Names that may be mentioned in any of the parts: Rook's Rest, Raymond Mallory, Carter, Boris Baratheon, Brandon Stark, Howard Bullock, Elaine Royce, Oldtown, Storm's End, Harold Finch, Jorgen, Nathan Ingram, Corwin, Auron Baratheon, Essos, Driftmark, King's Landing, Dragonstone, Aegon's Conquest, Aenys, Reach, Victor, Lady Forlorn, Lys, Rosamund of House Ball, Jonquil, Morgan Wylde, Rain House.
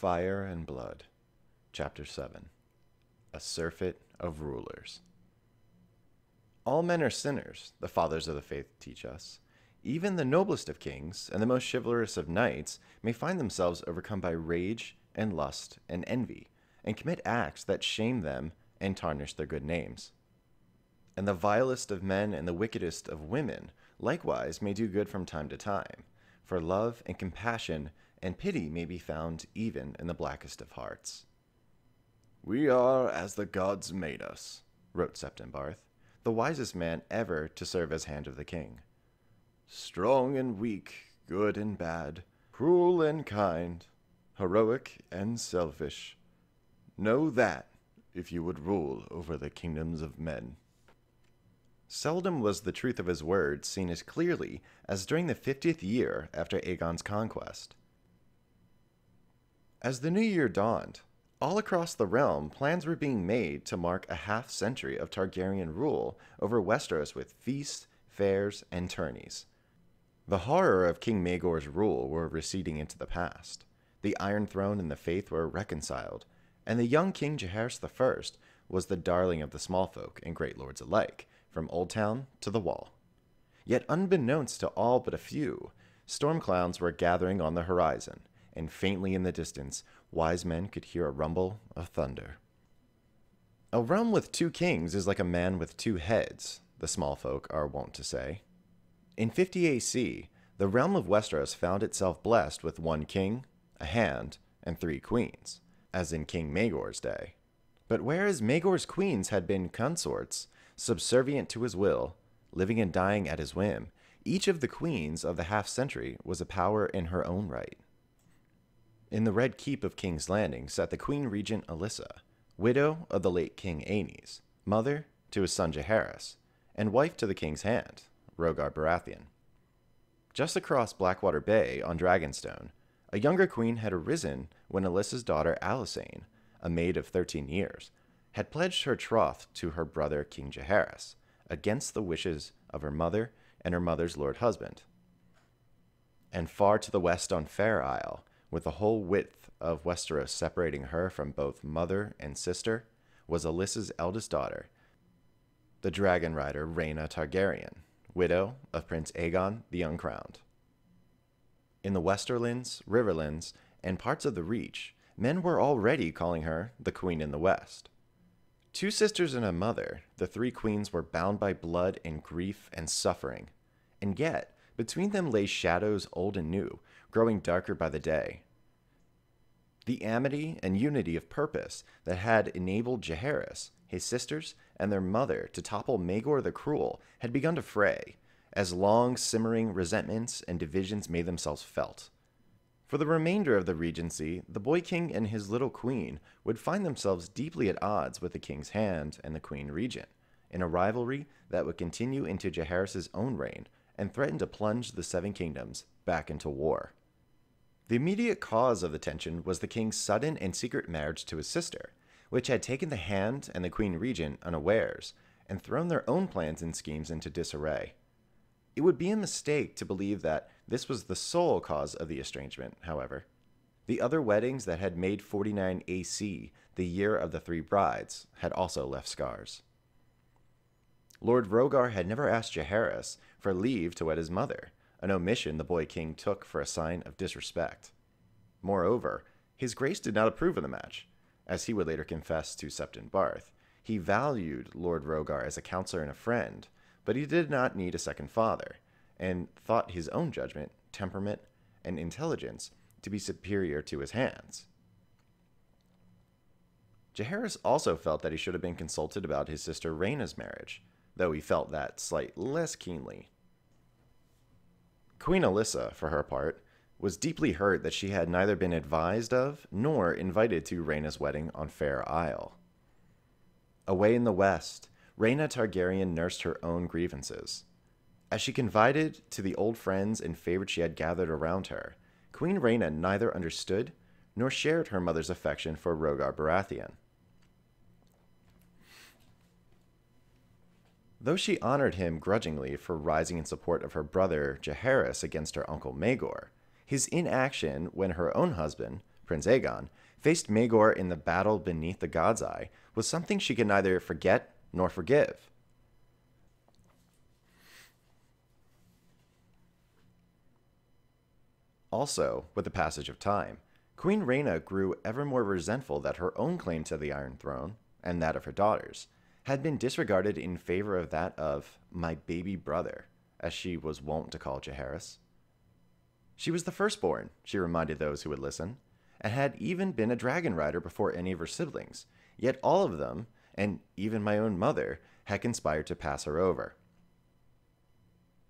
Fire and Blood, Chapter 7, A Surfeit of Rulers. All men are sinners, the fathers of the faith teach us. Even the noblest of kings and the most chivalrous of knights may find themselves overcome by rage and lust and envy, and commit acts that shame them and tarnish their good names. And the vilest of men and the wickedest of women likewise may do good from time to time, for love and compassion and pity may be found even in the blackest of hearts. "We are as the gods made us," wrote Septon Barth, the wisest man ever to serve as hand of the king. "Strong and weak, good and bad, cruel and kind, heroic and selfish. Know that, if you would rule over the kingdoms of men." Seldom was the truth of his words seen as clearly as during the 50th year after Aegon's conquest. As the new year dawned, all across the realm plans were being made to mark a half-century of Targaryen rule over Westeros with feasts, fairs, and tourneys. The horror of King Maegor's rule were receding into the past, the Iron Throne and the Faith were reconciled, and the young King Jaehaerys I was the darling of the small folk and great lords alike, from Oldtown to the Wall. Yet unbeknownst to all but a few, stormclouds were gathering on the horizon, and faintly in the distance, wise men could hear a rumble of thunder. "A realm with two kings is like a man with two heads," the small folk are wont to say. In 50 AC, the realm of Westeros found itself blessed with one king, a hand, and three queens, as in King Maegor's day. But whereas Maegor's queens had been consorts, subservient to his will, living and dying at his whim, each of the queens of the half-century was a power in her own right. In the Red Keep of King's Landing sat the Queen Regent Alyssa, widow of the late King Aenys, mother to his son Jaehaerys, and wife to the King's Hand, Rogar Baratheon. Just across Blackwater Bay on Dragonstone, a younger queen had arisen when Alyssa's daughter Alysanne, a maid of 13 years, had pledged her troth to her brother King Jaehaerys, against the wishes of her mother and her mother's lord husband. And far to the west on Fair Isle, with the whole width of Westeros separating her from both mother and sister, was Alyssa's eldest daughter, the dragon rider Rhaena Targaryen, widow of Prince Aegon the Uncrowned. In the Westerlands, Riverlands, and parts of the Reach, men were already calling her the Queen in the West. Two sisters and a mother, the three queens were bound by blood and grief and suffering, and yet between them lay shadows old and new, growing darker by the day. The amity and unity of purpose that had enabled Jaehaerys, his sisters, and their mother to topple Maegor the Cruel had begun to fray, as long simmering resentments and divisions made themselves felt. For the remainder of the regency, the boy king and his little queen would find themselves deeply at odds with the King's Hand and the Queen Regent, in a rivalry that would continue into Jaehaerys' own reign and threaten to plunge the Seven Kingdoms back into war. The immediate cause of the tension was the king's sudden and secret marriage to his sister, which had taken the Hand and the Queen Regent unawares, and thrown their own plans and schemes into disarray. It would be a mistake to believe that this was the sole cause of the estrangement, however. The other weddings that had made 49 AC the year of the three brides had also left scars. Lord Rogar had never asked Jaehaerys for leave to wed his mother, an omission the boy king took for a sign of disrespect. Moreover, his grace did not approve of the match. As he would later confess to Septon Barth, he valued Lord Rogar as a counselor and a friend, but he did not need a second father, and thought his own judgment, temperament, and intelligence to be superior to his hands. Jaehaerys also felt that he should have been consulted about his sister Rhaena's marriage, though he felt that slight less keenly. Queen Alyssa, for her part, was deeply hurt that she had neither been advised of nor invited to Rhaena's wedding on Fair Isle. Away in the west, Rhaena Targaryen nursed her own grievances. As she confided to the old friends and favorites she had gathered around her, Queen Rhaena neither understood nor shared her mother's affection for Rogar Baratheon. Though she honored him grudgingly for rising in support of her brother Jaehaerys against her uncle Maegor, his inaction when her own husband, Prince Aegon, faced Maegor in the battle beneath the God's Eye was something she could neither forget nor forgive. Also, with the passage of time, Queen Rhaena grew ever more resentful that her own claim to the Iron Throne, and that of her daughters, had been disregarded in favor of that of my baby brother, as she was wont to call Jaehaerys. She was the firstborn, she reminded those who would listen, and had even been a dragon rider before any of her siblings, yet all of them, and even my own mother, had conspired to pass her over.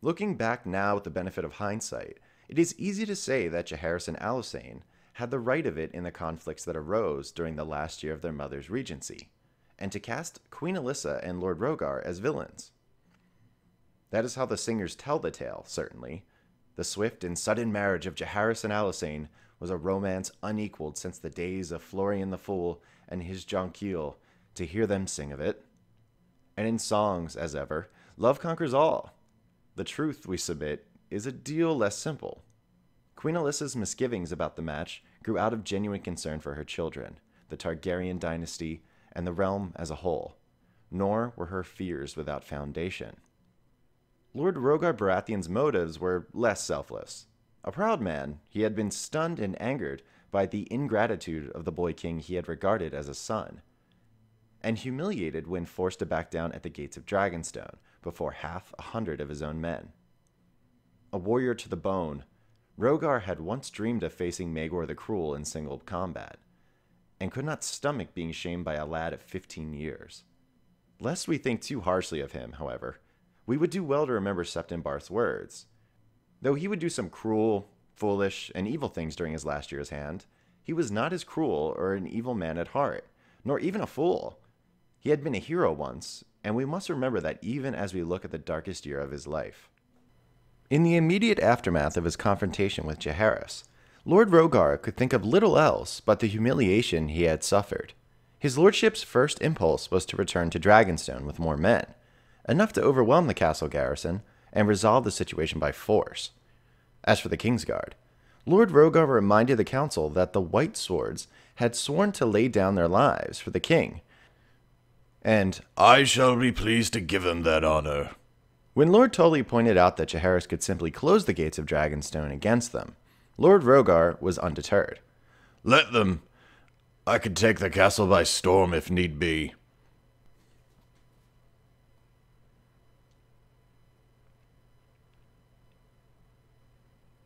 Looking back now with the benefit of hindsight, it is easy to say that Jaehaerys and Alysanne had the right of it in the conflicts that arose during the last year of their mother's regency, and to cast Queen Alyssa and Lord Rogar as villains. That is how the singers tell the tale, certainly. The swift and sudden marriage of Jaehaerys and Alysanne was a romance unequaled since the days of Florian the Fool and his Jonquil, to hear them sing of it. And in songs, as ever, love conquers all. The truth, we submit, is a deal less simple. Queen Alyssa's misgivings about the match grew out of genuine concern for her children, the Targaryen dynasty, and the realm as a whole, nor were her fears without foundation. Lord Rogar Baratheon's motives were less selfless. A proud man, he had been stunned and angered by the ingratitude of the boy king he had regarded as a son, and humiliated when forced to back down at the gates of Dragonstone before 100 of his own men. A warrior to the bone, Rogar had once dreamed of facing Maegor the Cruel in single combat, and could not stomach being shamed by a lad of 15 years. Lest we think too harshly of him, however, we would do well to remember Septon Barth's words. Though he would do some cruel, foolish, and evil things during his last year's hand, he was not as cruel or an evil man at heart, nor even a fool. He had been a hero once, and we must remember that even as we look at the darkest year of his life. In the immediate aftermath of his confrontation with Jaehaerys, Lord Rogar could think of little else but the humiliation he had suffered. His lordship's first impulse was to return to Dragonstone with more men, enough to overwhelm the castle garrison and resolve the situation by force. As for the Kingsguard, Lord Rogar reminded the council that the White Swords had sworn to lay down their lives for the king, and "I shall be pleased to give him that honor." When Lord Tully pointed out that Jaehaerys could simply close the gates of Dragonstone against them, Lord Rogar was undeterred. "Let them. I could take the castle by storm if need be."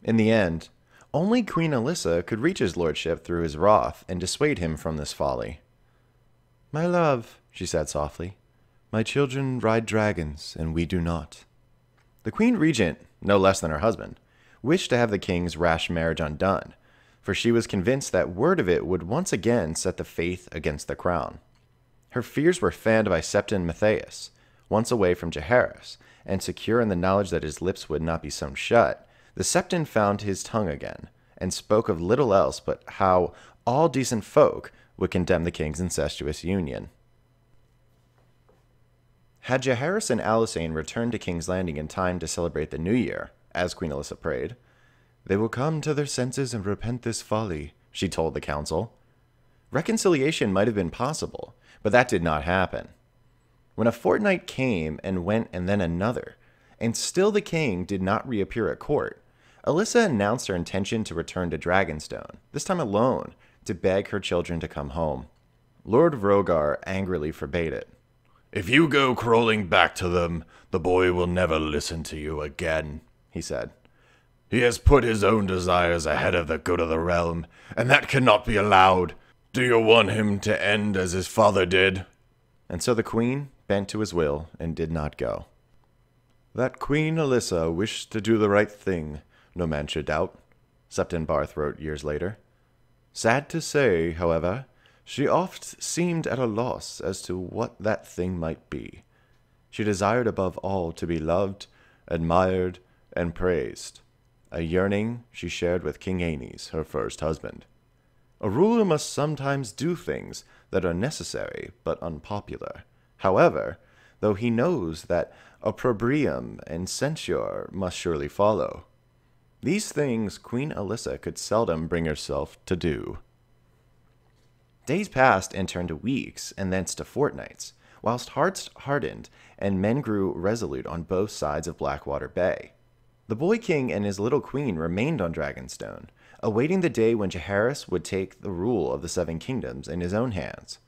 In the end, only Queen Alyssa could reach his lordship through his wrath and dissuade him from this folly. "My love," she said softly, "my children ride dragons, and we do not." The Queen Regent, no less than her husband, wished to have the king's rash marriage undone, for she was convinced that word of it would once again set the faith against the crown. Her fears were fanned by Septon Matthias, once away from Jaehaerys, and secure in the knowledge that his lips would not be sewn shut, the Septon found his tongue again, and spoke of little else but how all decent folk would condemn the king's incestuous union. Had Jaehaerys and Alysanne returned to King's Landing in time to celebrate the New Year, as Queen Alyssa prayed, "They will come to their senses and repent this folly," she told the council. Reconciliation might have been possible, but that did not happen. When a fortnight came and went and then another, and still the king did not reappear at court, Alyssa announced her intention to return to Dragonstone, this time alone, to beg her children to come home. Lord Rogar angrily forbade it. "If you go crawling back to them, the boy will never listen to you again," he said. "He has put his own desires ahead of the good of the realm, and that cannot be allowed. Do you want him to end as his father did?" And so the queen bent to his will and did not go. "That Queen Alyssa wished to do the right thing, no man should doubt," Septon Barth wrote years later. "Sad to say, however, she oft seemed at a loss as to what that thing might be. She desired above all to be loved, admired, and praised, a yearning she shared with King Aenys, her first husband. A ruler must sometimes do things that are necessary but unpopular, however, though he knows that opprobrium and censure must surely follow. These things Queen Alyssa could seldom bring herself to do." Days passed and turned to weeks, and thence to fortnights, whilst hearts hardened, and men grew resolute on both sides of Blackwater Bay. The boy king and his little queen remained on Dragonstone, awaiting the day when Jaehaerys would take the rule of the Seven Kingdoms in his own hands.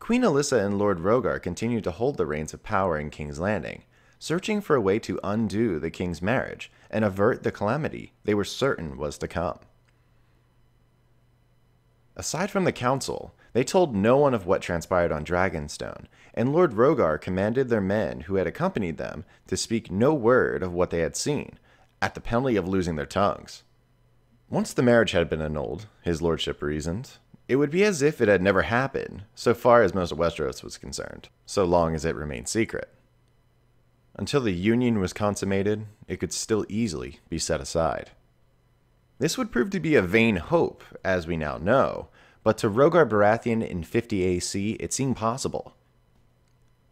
Queen Alyssa and Lord Rogar continued to hold the reins of power in King's Landing, searching for a way to undo the king's marriage and avert the calamity they were certain was to come. Aside from the council, they told no one of what transpired on Dragonstone, and Lord Rogar commanded their men who had accompanied them to speak no word of what they had seen, at the penalty of losing their tongues. Once the marriage had been annulled, his lordship reasoned, it would be as if it had never happened, so far as most of Westeros was concerned, so long as it remained secret. Until the union was consummated, it could still easily be set aside. This would prove to be a vain hope, as we now know, but to Rogar Baratheon in 50 AC it seemed possible.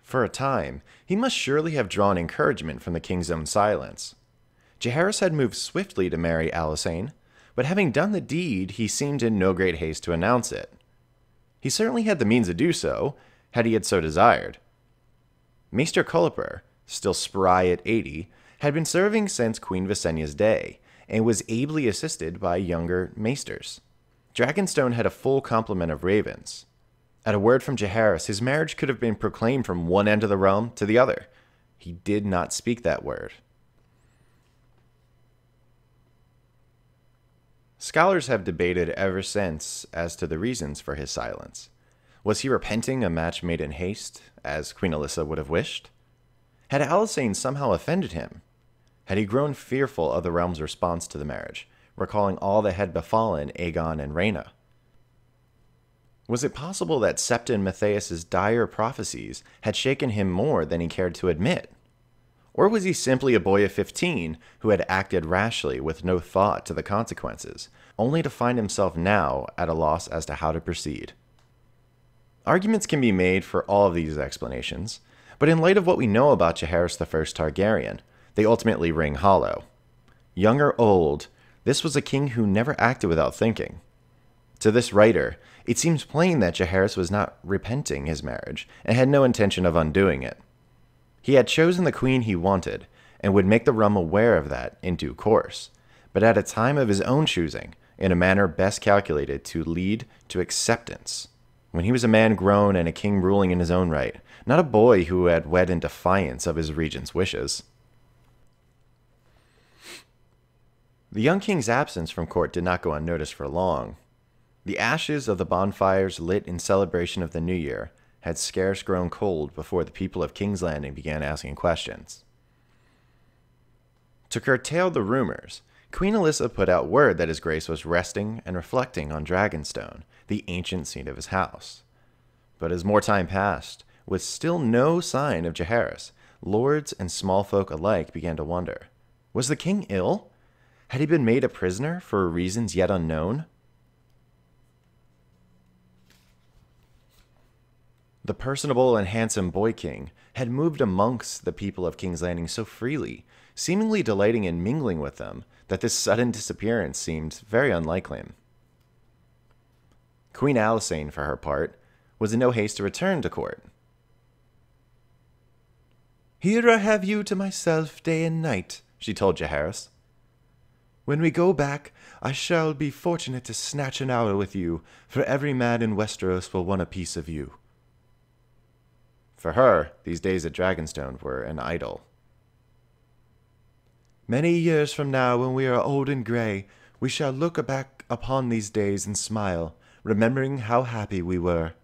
For a time, he must surely have drawn encouragement from the king's own silence. Jaehaerys had moved swiftly to marry Alysanne, but having done the deed, he seemed in no great haste to announce it. He certainly had the means to do so, had he had so desired. Maester Culper, still spry at 80, had been serving since Queen Visenya's day, and was ably assisted by younger maesters. Dragonstone had a full complement of ravens. At a word from Jaehaerys, his marriage could have been proclaimed from one end of the realm to the other. He did not speak that word. Scholars have debated ever since as to the reasons for his silence. Was he repenting a match made in haste, as Queen Alyssa would have wished? Had Alysanne somehow offended him? Had he grown fearful of the realm's response to the marriage, recalling all that had befallen Aegon and Rhaena? Was it possible that Septa and Matthias's dire prophecies had shaken him more than he cared to admit? Or was he simply a boy of 15 who had acted rashly with no thought to the consequences, only to find himself now at a loss as to how to proceed? Arguments can be made for all of these explanations, but in light of what we know about Jaehaerys I Targaryen, they ultimately ring hollow. Young or old, this was a king who never acted without thinking. To this writer, it seems plain that Jaehaerys was not repenting his marriage and had no intention of undoing it. He had chosen the queen he wanted, and would make the realm aware of that in due course, but at a time of his own choosing, in a manner best calculated to lead to acceptance. When he was a man grown and a king ruling in his own right, not a boy who had wed in defiance of his regent's wishes. The young king's absence from court did not go unnoticed for long. The ashes of the bonfires lit in celebration of the New Year had scarce grown cold before the people of King's Landing began asking questions. To curtail the rumors, Queen Alyssa put out word that His Grace was resting and reflecting on Dragonstone, the ancient seat of his house. But as more time passed, with still no sign of Jaehaerys, lords and small folk alike began to wonder. Was the king ill? Had he been made a prisoner for reasons yet unknown? The personable and handsome boy king had moved amongst the people of King's Landing so freely, seemingly delighting in mingling with them, that this sudden disappearance seemed very unlike him. Queen Alysanne, for her part, was in no haste to return to court. "Here I have you to myself day and night," she told Jaehaerys. "When we go back, I shall be fortunate to snatch an hour with you, for every man in Westeros will want a piece of you." For her, these days at Dragonstone were an idol. "Many years from now, when we are old and grey, we shall look back upon these days and smile, remembering how happy we were."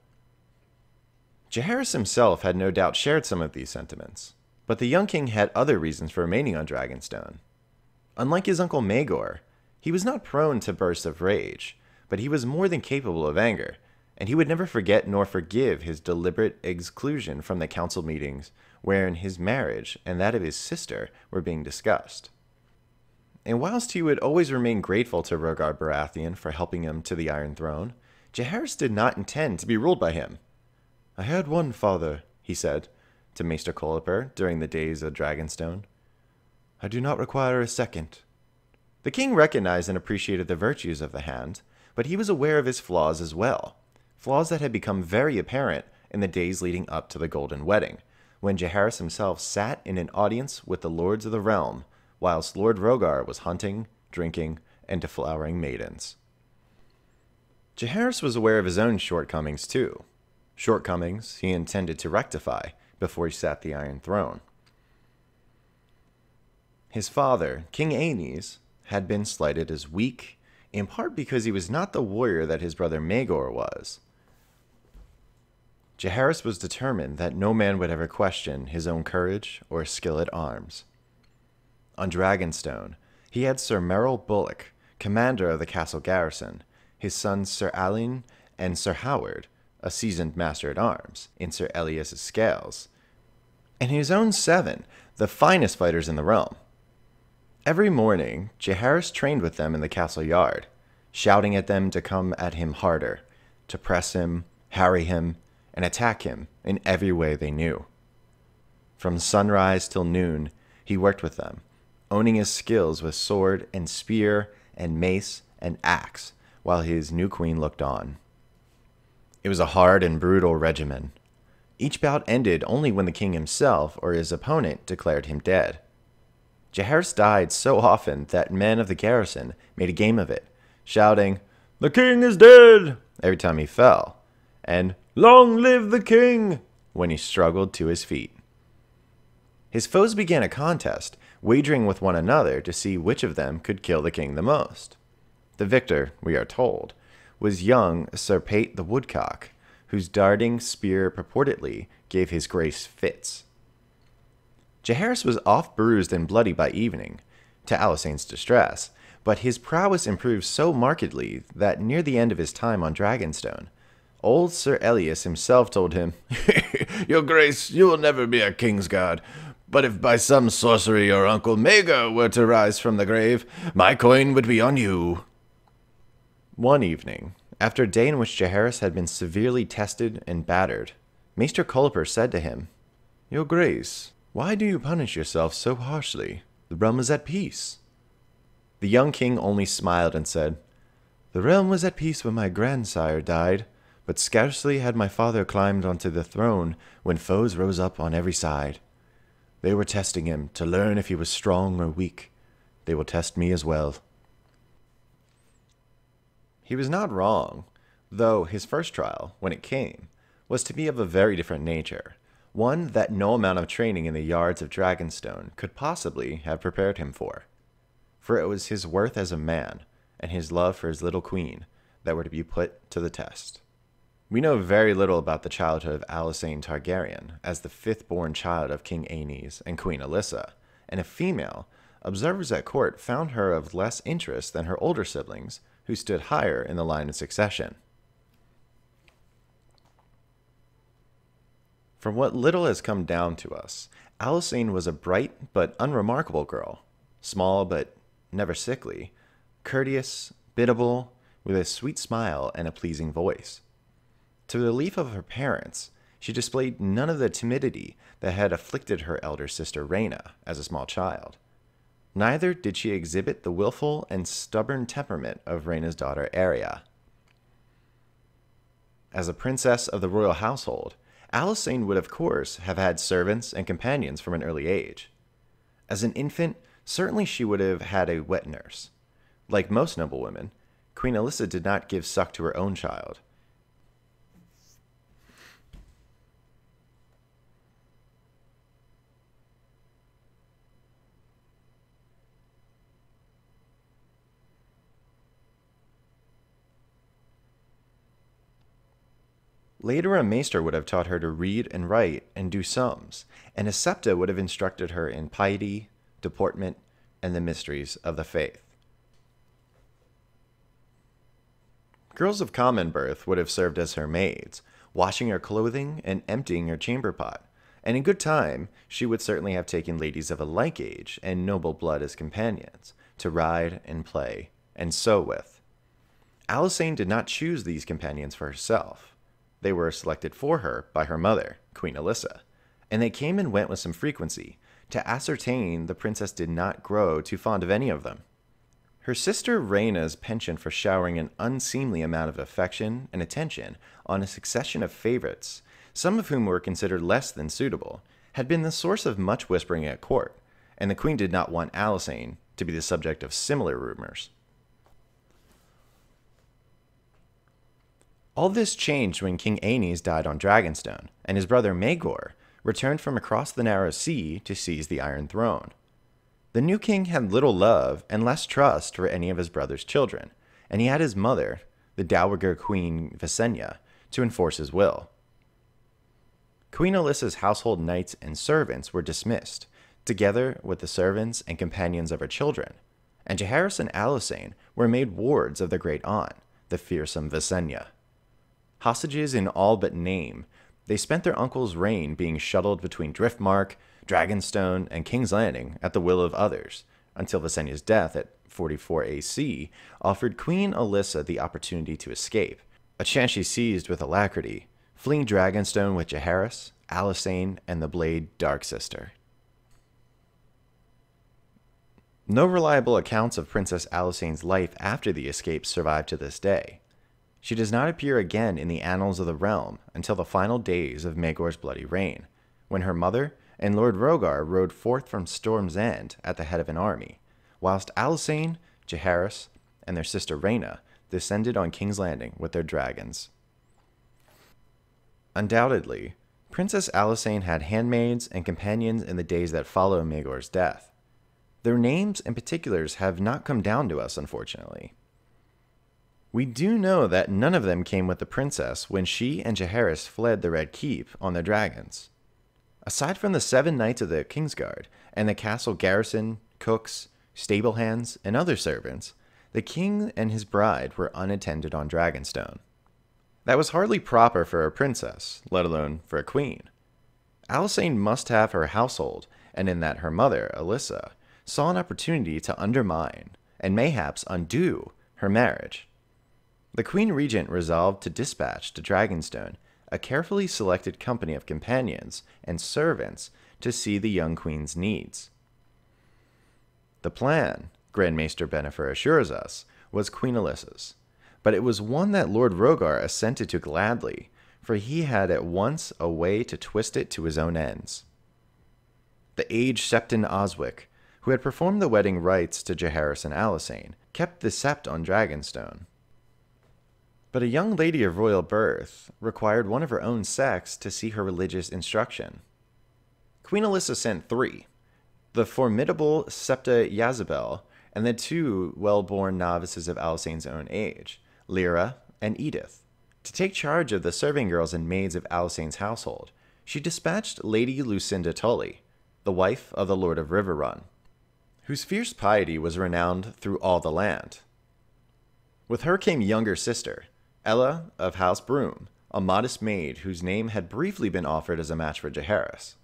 Jaehaerys himself had no doubt shared some of these sentiments, but the young king had other reasons for remaining on Dragonstone. Unlike his uncle Maegor, he was not prone to bursts of rage, but he was more than capable of anger, and he would never forget nor forgive his deliberate exclusion from the council meetings wherein his marriage and that of his sister were being discussed. And whilst he would always remain grateful to Rogar Baratheon for helping him to the Iron Throne, Jaehaerys did not intend to be ruled by him. "I had one father," he said, to Maester Culper during the days of Dragonstone. "I do not require a second." The king recognized and appreciated the virtues of the hand, but he was aware of his flaws as well. flaws that had become very apparent in the days leading up to the Golden Wedding, when Jaehaerys himself sat in an audience with the lords of the realm, whilst Lord Rogar was hunting, drinking, and deflowering maidens. Jaehaerys was aware of his own shortcomings too, shortcomings he intended to rectify before he sat the Iron Throne. His father, King Aenys, had been slighted as weak, in part because he was not the warrior that his brother Maegor was. Jaehaerys was determined that no man would ever question his own courage or skill at arms. On Dragonstone, he had Sir Merrill Bullock, commander of the castle garrison, his sons Sir Alyn and Sir Howard, a seasoned master at arms, in Sir Elias's scales, and his own 7, the finest fighters in the realm. Every morning, Jaehaerys trained with them in the castle yard, shouting at them to come at him harder, to press him, harry him, and attack him in every way they knew. From sunrise till noon, he worked with them, owning his skills with sword and spear and mace and axe, while his new queen looked on. It was a hard and brutal regimen. Each bout ended only when the king himself or his opponent declared him dead. Jaehaerys died so often that men of the garrison made a game of it, shouting, "The king is dead!" every time he fell, and "Long live the king!" when he struggled to his feet. His foes began a contest, wagering with one another to see which of them could kill the king the most. The victor, we are told, was young Sir Pate the Woodcock, whose darting spear purportedly gave his grace fits. Jaehaerys was off bruised and bloody by evening, to Alysanne's distress, but his prowess improved so markedly that near the end of his time on Dragonstone, old Sir Elias himself told him, "Your grace, you will never be a Kingsguard, but if by some sorcery your uncle Maegor were to rise from the grave, my coin would be on you." One evening, after a day in which Jaehaerys had been severely tested and battered, Maester Culper said to him, "Your grace, why do you punish yourself so harshly? The realm is at peace." The young king only smiled and said, "The realm was at peace when my grandsire died, but scarcely had my father climbed onto the throne when foes rose up on every side. They were testing him to learn if he was strong or weak. They will test me as well." He was not wrong, though his first trial, when it came, was to be of a very different nature. One that no amount of training in the yards of Dragonstone could possibly have prepared him for it was his worth as a man and his love for his little queen that were to be put to the test. We know very little about the childhood of Alysanne Targaryen as the fifth-born child of King Aenys and Queen Alyssa, and if female, observers at court found her of less interest than her older siblings, who stood higher in the line of succession. From what little has come down to us, Alysanne was a bright but unremarkable girl, small but never sickly, courteous, biddable, with a sweet smile and a pleasing voice. To the relief of her parents, she displayed none of the timidity that had afflicted her elder sister Rhaena as a small child. Neither did she exhibit the willful and stubborn temperament of Rhaena's daughter Arya. As a princess of the royal household, Alysanne would, of course, have had servants and companions from an early age. As an infant, certainly she would have had a wet nurse. Like most noble women, Queen Alyssa did not give suck to her own child. Later a maester would have taught her to read and write and do sums, and a septa would have instructed her in piety, deportment, and the mysteries of the faith. Girls of common birth would have served as her maids, washing her clothing and emptying her chamber pot, and in good time she would certainly have taken ladies of a like age and noble blood as companions, to ride and play, and so with. Alysanne did not choose these companions for herself. They were selected for her by her mother, Queen Alyssa, and they came and went with some frequency, to ascertain the princess did not grow too fond of any of them. Her sister Rhaena's penchant for showering an unseemly amount of affection and attention on a succession of favorites, some of whom were considered less than suitable, had been the source of much whispering at court, and the queen did not want Alysanne to be the subject of similar rumors. All this changed when King Aenys died on Dragonstone, and his brother Maegor returned from across the narrow sea to seize the Iron Throne. The new king had little love and less trust for any of his brother's children, and he had his mother, the Dowager Queen Visenya, to enforce his will. Queen Alyssa's household knights and servants were dismissed, together with the servants and companions of her children, and Jaehaerys and Alysanne were made wards of their great aunt, the fearsome Visenya. Hostages in all but name, they spent their uncle's reign being shuttled between Driftmark, Dragonstone, and King's Landing at the will of others, until Visenya's death at 44 AC offered Queen Alyssa the opportunity to escape, a chance she seized with alacrity, fleeing Dragonstone with Jaehaerys, Alysanne, and the Blade Darksister. No reliable accounts of Princess Alysanne's life after the escape survive to this day. She does not appear again in the annals of the realm until the final days of Maegor's bloody reign, when her mother and Lord Rogar rode forth from Storm's End at the head of an army, whilst Alysanne, Jaehaerys, and their sister Rhaena descended on King's Landing with their dragons. Undoubtedly, Princess Alysanne had handmaids and companions in the days that follow Maegor's death. Their names and particulars have not come down to us, unfortunately. We do know that none of them came with the princess when she and Jaehaerys fled the Red Keep on their dragons. Aside from the 7 knights of the Kingsguard and the castle garrison, cooks, stablehands, and other servants, the king and his bride were unattended on Dragonstone. That was hardly proper for a princess, let alone for a queen. Alysanne must have her household, and in that her mother, Alyssa, saw an opportunity to undermine, and mayhaps undo, her marriage. The Queen Regent resolved to dispatch to Dragonstone a carefully selected company of companions and servants to see the young queen's needs. The plan, Grand Maester Benefer assures us, was Queen Alyssa's, but it was one that Lord Rogar assented to gladly, for he had at once a way to twist it to his own ends. The aged Septon Oswick, who had performed the wedding rites to Jaehaerys and Alysanne, kept the sept on Dragonstone. But a young lady of royal birth required one of her own sex to see her religious instruction. Queen Alyssa sent 3, the formidable Septa Ysabel and the 2 well-born novices of Alysanne's own age, Lyra and Edith, to take charge of the serving girls and maids of Alysanne's household. She dispatched Lady Lucinda Tully, the wife of the Lord of Riverrun, whose fierce piety was renowned through all the land. With her came younger sister, Ella of House Broom, a modest maid whose name had briefly been offered as a match for Jaehaerys.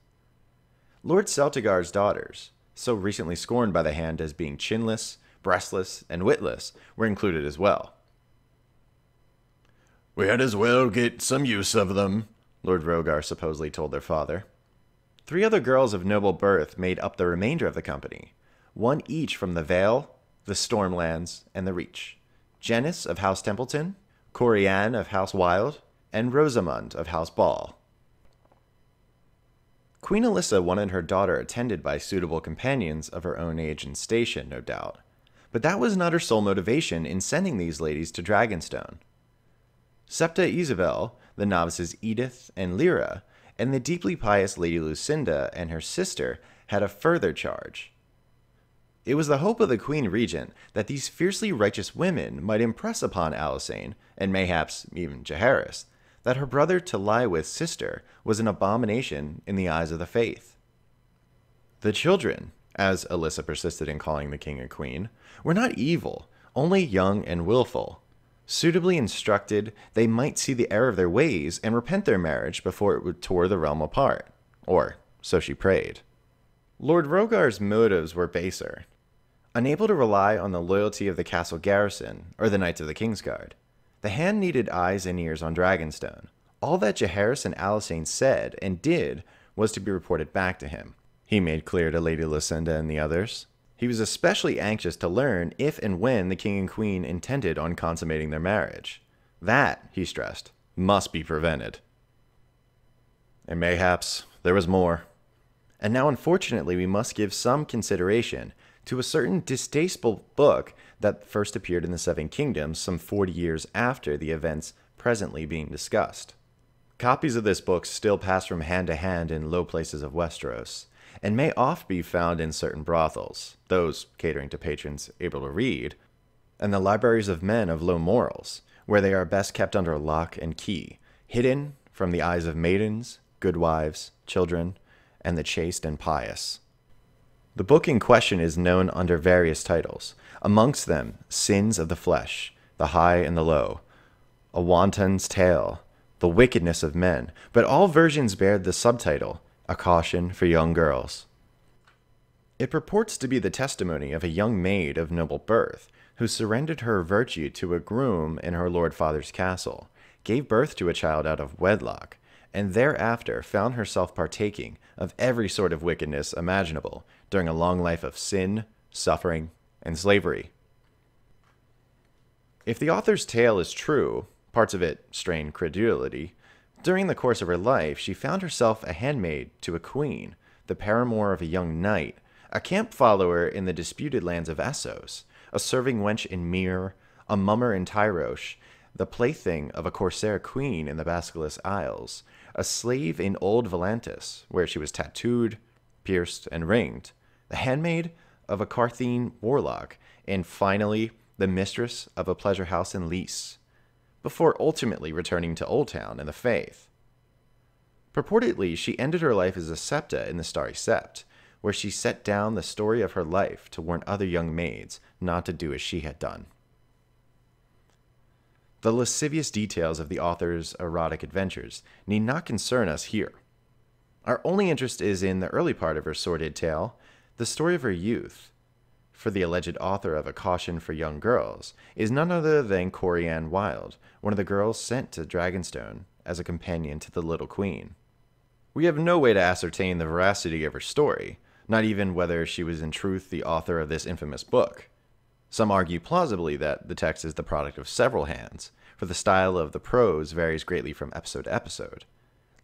Lord Celtigar's daughters, so recently scorned by the hand as being chinless, breastless, and witless, were included as well. "We had as well get some use of them," Lord Rogar supposedly told their father. 3 other girls of noble birth made up the remainder of the company, 1 each from the Vale, the Stormlands, and the Reach. Janice of House Templeton, Coryanne of House Wylde, and Rosamund of House Ball. Queen Alyssa wanted her daughter attended by suitable companions of her own age and station, no doubt, but that was not her sole motivation in sending these ladies to Dragonstone. Septa Ysabel, the novices Edith and Lyra, and the deeply pious Lady Lucinda and her sister had a further charge. It was the hope of the Queen Regent that these fiercely righteous women might impress upon Alysanne, and mayhaps even Jaehaerys, that her brother to lie with sister was an abomination in the eyes of the faith. The children, as Alyssa persisted in calling the king and queen, were not evil, only young and willful. Suitably instructed, they might see the error of their ways and repent their marriage before it would tear the realm apart, or so she prayed. Lord Rogar's motives were baser. Unable to rely on the loyalty of the castle garrison, or the knights of the Kingsguard, the hand needed eyes and ears on Dragonstone. All that Jaehaerys and Alysanne said and did was to be reported back to him, he made clear to Lady Lucinda and the others. He was especially anxious to learn if and when the king and queen intended on consummating their marriage. That, he stressed, must be prevented. And mayhaps there was more. And now, unfortunately, we must give some consideration to a certain distasteful book that first appeared in the Seven Kingdoms some 40 years after the events presently being discussed. Copies of this book still pass from hand to hand in low places of Westeros, and may oft be found in certain brothels, those catering to patrons able to read, and the libraries of men of low morals, where they are best kept under lock and key, hidden from the eyes of maidens, good wives, children, and the chaste and pious. The book in question is known under various titles, amongst them Sins of the Flesh, The High and the Low, A Wanton's Tale, The Wickedness of Men, but all versions bear the subtitle, A Caution for Young Girls. It purports to be the testimony of a young maid of noble birth, who surrendered her virtue to a groom in her lord father's castle, gave birth to a child out of wedlock, and thereafter found herself partaking of every sort of wickedness imaginable during a long life of sin, suffering, and slavery. If the author's tale is true, parts of it strain credulity, during the course of her life she found herself a handmaid to a queen, the paramour of a young knight, a camp follower in the disputed lands of Essos, a serving wench in Mere, a mummer in Tyrosh, the plaything of a corsair queen in the Basilisk Isles, a slave in old Volantis, where she was tattooed, pierced, and ringed, the handmaid of a Carthene warlock, and finally the mistress of a pleasure house in Lys, before ultimately returning to Oldtown and the Faith. Purportedly, she ended her life as a septa in the Starry Sept, where she set down the story of her life to warn other young maids not to do as she had done. The lascivious details of the author's erotic adventures need not concern us here. Our only interest is in the early part of her sordid tale, the story of her youth. For the alleged author of A Caution for Young Girls is none other than Coryanne of House Wylde, one of the girls sent to Dragonstone as a companion to the Little Queen. We have no way to ascertain the veracity of her story, not even whether she was in truth the author of this infamous book. Some argue plausibly that the text is the product of several hands, for the style of the prose varies greatly from episode to episode.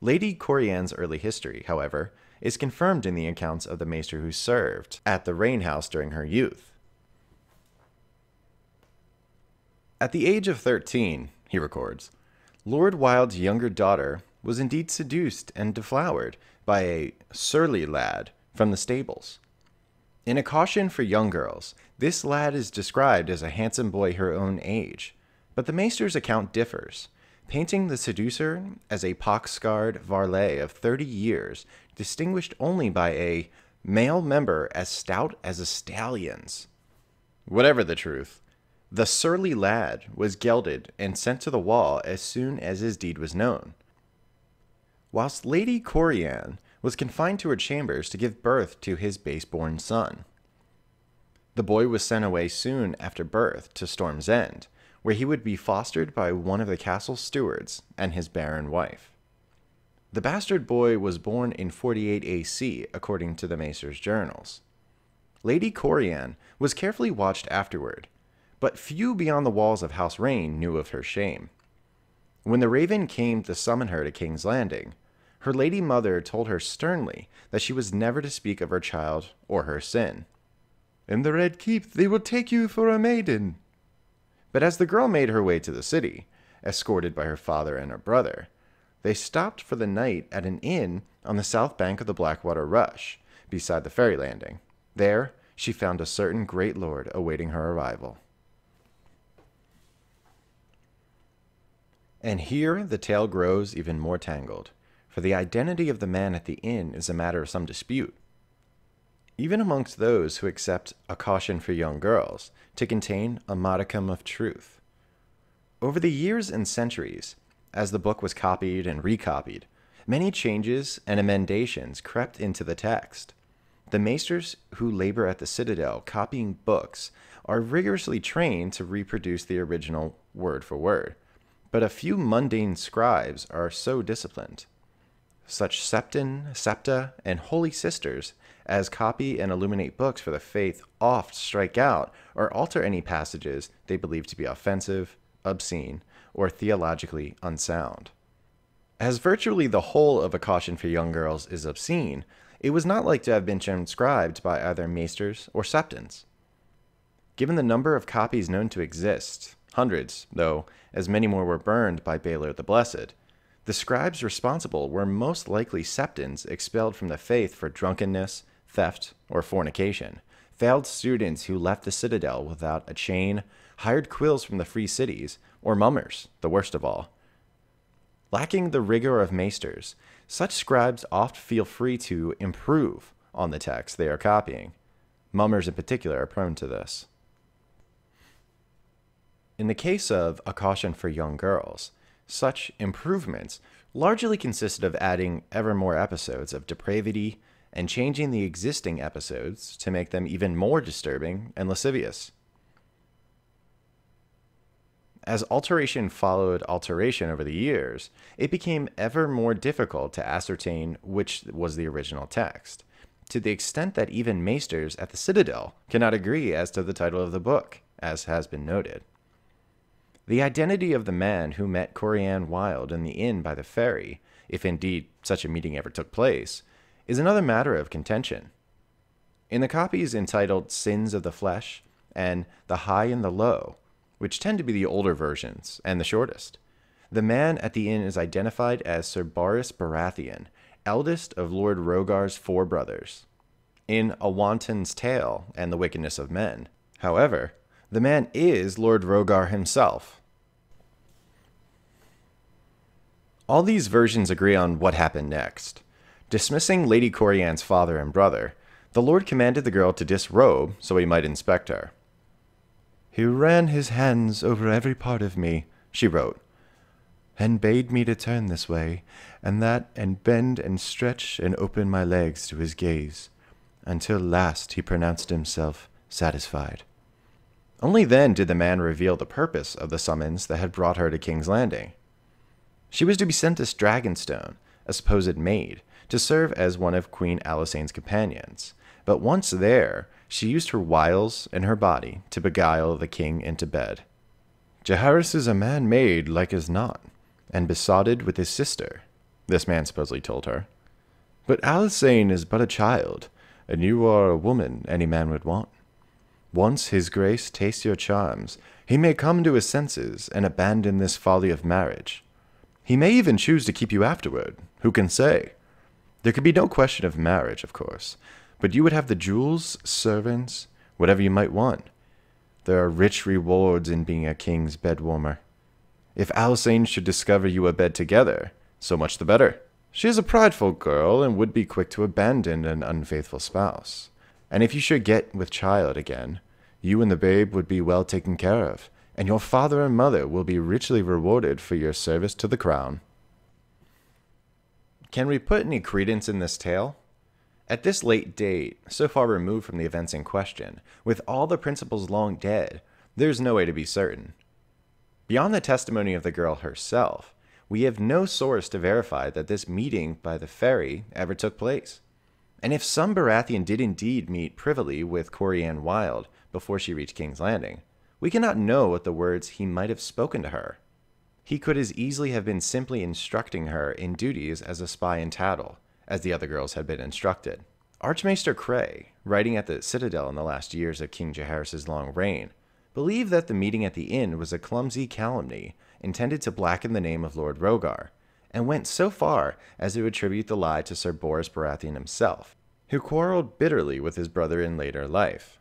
Lady Coryanne's early history, however, is confirmed in the accounts of the maester who served at the Rain House during her youth. At the age of 13, he records, Lord Wilde's younger daughter was indeed seduced and deflowered by a surly lad from the stables. In A Caution for Young Girls, this lad is described as a handsome boy her own age, but the maester's account differs, painting the seducer as a pock-scarred varlet of 30 years, distinguished only by a male member as stout as a stallion's. Whatever the truth, the surly lad was gelded and sent to the wall as soon as his deed was known. Whilst Lady Coryanne was confined to her chambers to give birth to his base-born son. The boy was sent away soon after birth to Storm's End, where he would be fostered by one of the castle stewards and his barren wife. The bastard boy was born in 48 AC, according to the maester's journals. Lady Coryanne was carefully watched afterward, but few beyond the walls of House Rain knew of her shame. When the raven came to summon her to King's Landing, her lady mother told her sternly that she was never to speak of her child or her sin. "In the Red Keep they will take you for a maiden." But as the girl made her way to the city, escorted by her father and her brother, they stopped for the night at an inn on the south bank of the Blackwater Rush, beside the ferry landing. There she found a certain great lord awaiting her arrival. And here the tale grows even more tangled, for the identity of the man at the inn is a matter of some dispute, even amongst those who accept A Caution for Young Girls to contain a modicum of truth. Over the years and centuries, as the book was copied and recopied, many changes and emendations crept into the text. The maesters who labor at the Citadel copying books are rigorously trained to reproduce the original word for word, but a few mundane scribes are so disciplined. such Septon, Septa, and Holy Sisters, as copy and illuminate books for the faith, oft strike out or alter any passages they believe to be offensive, obscene, or theologically unsound. As virtually the whole of A Caution for Young Girls is obscene, it was not like to have been transcribed by either maesters or septons. Given the number of copies known to exist, hundreds, though as many more were burned by Baelor the Blessed, the scribes responsible were most likely septons expelled from the faith for drunkenness, theft, or fornication, failed students who left the citadel without a chain, hired quills from the free cities, or mummers, the worst of all. Lacking the rigor of maesters, such scribes oft feel free to improve on the text they are copying. Mummers in particular are prone to this. In the case of A Caution for Young Girls, such improvements largely consisted of adding ever more episodes of depravity and changing the existing episodes to make them even more disturbing and lascivious. As alteration followed alteration over the years, it became ever more difficult to ascertain which was the original text, to the extent that even maesters at the Citadel cannot agree as to the title of the book, as has been noted. The identity of the man who met Coryanne Wylde in the inn by the ferry, if indeed such a meeting ever took place, is another matter of contention. In the copies entitled Sins of the Flesh and The High and the Low, which tend to be the older versions and the shortest, the man at the inn is identified as Sir Baris Baratheon, eldest of Lord Rogar's four brothers, in A Wanton's Tale and the Wickedness of Men. However, the man is Lord Rogar himself. All these versions agree on what happened next. Dismissing Lady Coryanne's father and brother, the Lord commanded the girl to disrobe so he might inspect her. "He ran his hands over every part of me," she wrote, "and bade me to turn this way and that and bend and stretch and open my legs to his gaze, until last he pronounced himself satisfied." Only then did the man reveal the purpose of the summons that had brought her to King's Landing. She was to be sent to Dragonstone, a supposed maid, to serve as one of Queen Alysanne's companions, but once there, she used her wiles and her body to beguile the king into bed. "Jaehaerys is a man made like as not, and besotted with his sister," this man supposedly told her. "But Alysanne is but a child, and you are a woman any man would want. Once his grace tastes your charms, he may come to his senses and abandon this folly of marriage. He may even choose to keep you afterward, who can say? There could be no question of marriage, of course, but you would have the jewels, servants, whatever you might want. There are rich rewards in being a king's bedwarmer. If Alysanne should discover you abed together, so much the better. She is a prideful girl and would be quick to abandon an unfaithful spouse. And if you should get with child again, you and the babe would be well taken care of, and your father and mother will be richly rewarded for your service to the crown." Can we put any credence in this tale? At this late date, so far removed from the events in question, with all the principals long dead, there's no way to be certain. Beyond the testimony of the girl herself, we have no source to verify that this meeting by the ferry ever took place. And if some Baratheon did indeed meet privily with Coryanne Wylde before she reached King's Landing, we cannot know what the words he might have spoken to her. He could as easily have been simply instructing her in duties as a spy in tattle, as the other girls had been instructed. Archmaester Cray, writing at the Citadel in the last years of King Jaehaerys' long reign, believed that the meeting at the inn was a clumsy calumny intended to blacken the name of Lord Rogar, and went so far as to attribute the lie to Sir Baris Baratheon himself, who quarreled bitterly with his brother in later life.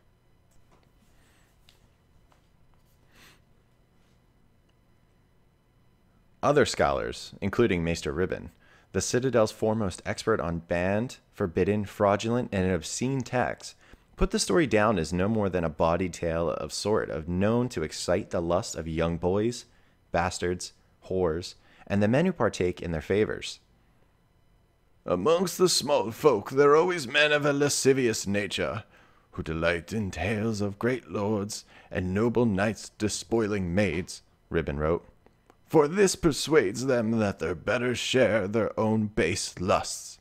Other scholars, including Maester Ribbon, the Citadel's foremost expert on banned, forbidden, fraudulent, and obscene texts, put the story down as no more than a bawdy tale of sort of known to excite the lust of young boys, bastards, whores, and the men who partake in their favors. "Amongst the small folk there are always men of a lascivious nature, who delight in tales of great lords and noble knights despoiling maids," Ribbon wrote, for this persuades them that they're better share their own base lusts.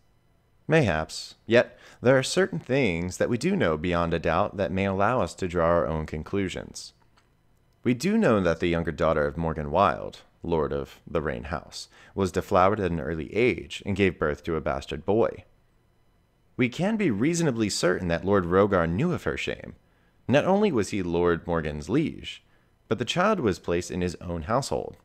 Mayhaps, yet there are certain things that we do know beyond a doubt that may allow us to draw our own conclusions. We do know that the younger daughter of Morgan Wylde, lord of the Rain House, was deflowered at an early age and gave birth to a bastard boy. We can be reasonably certain that Lord Rogar knew of her shame. Not only was he Lord Morgan's liege, but the child was placed in his own household.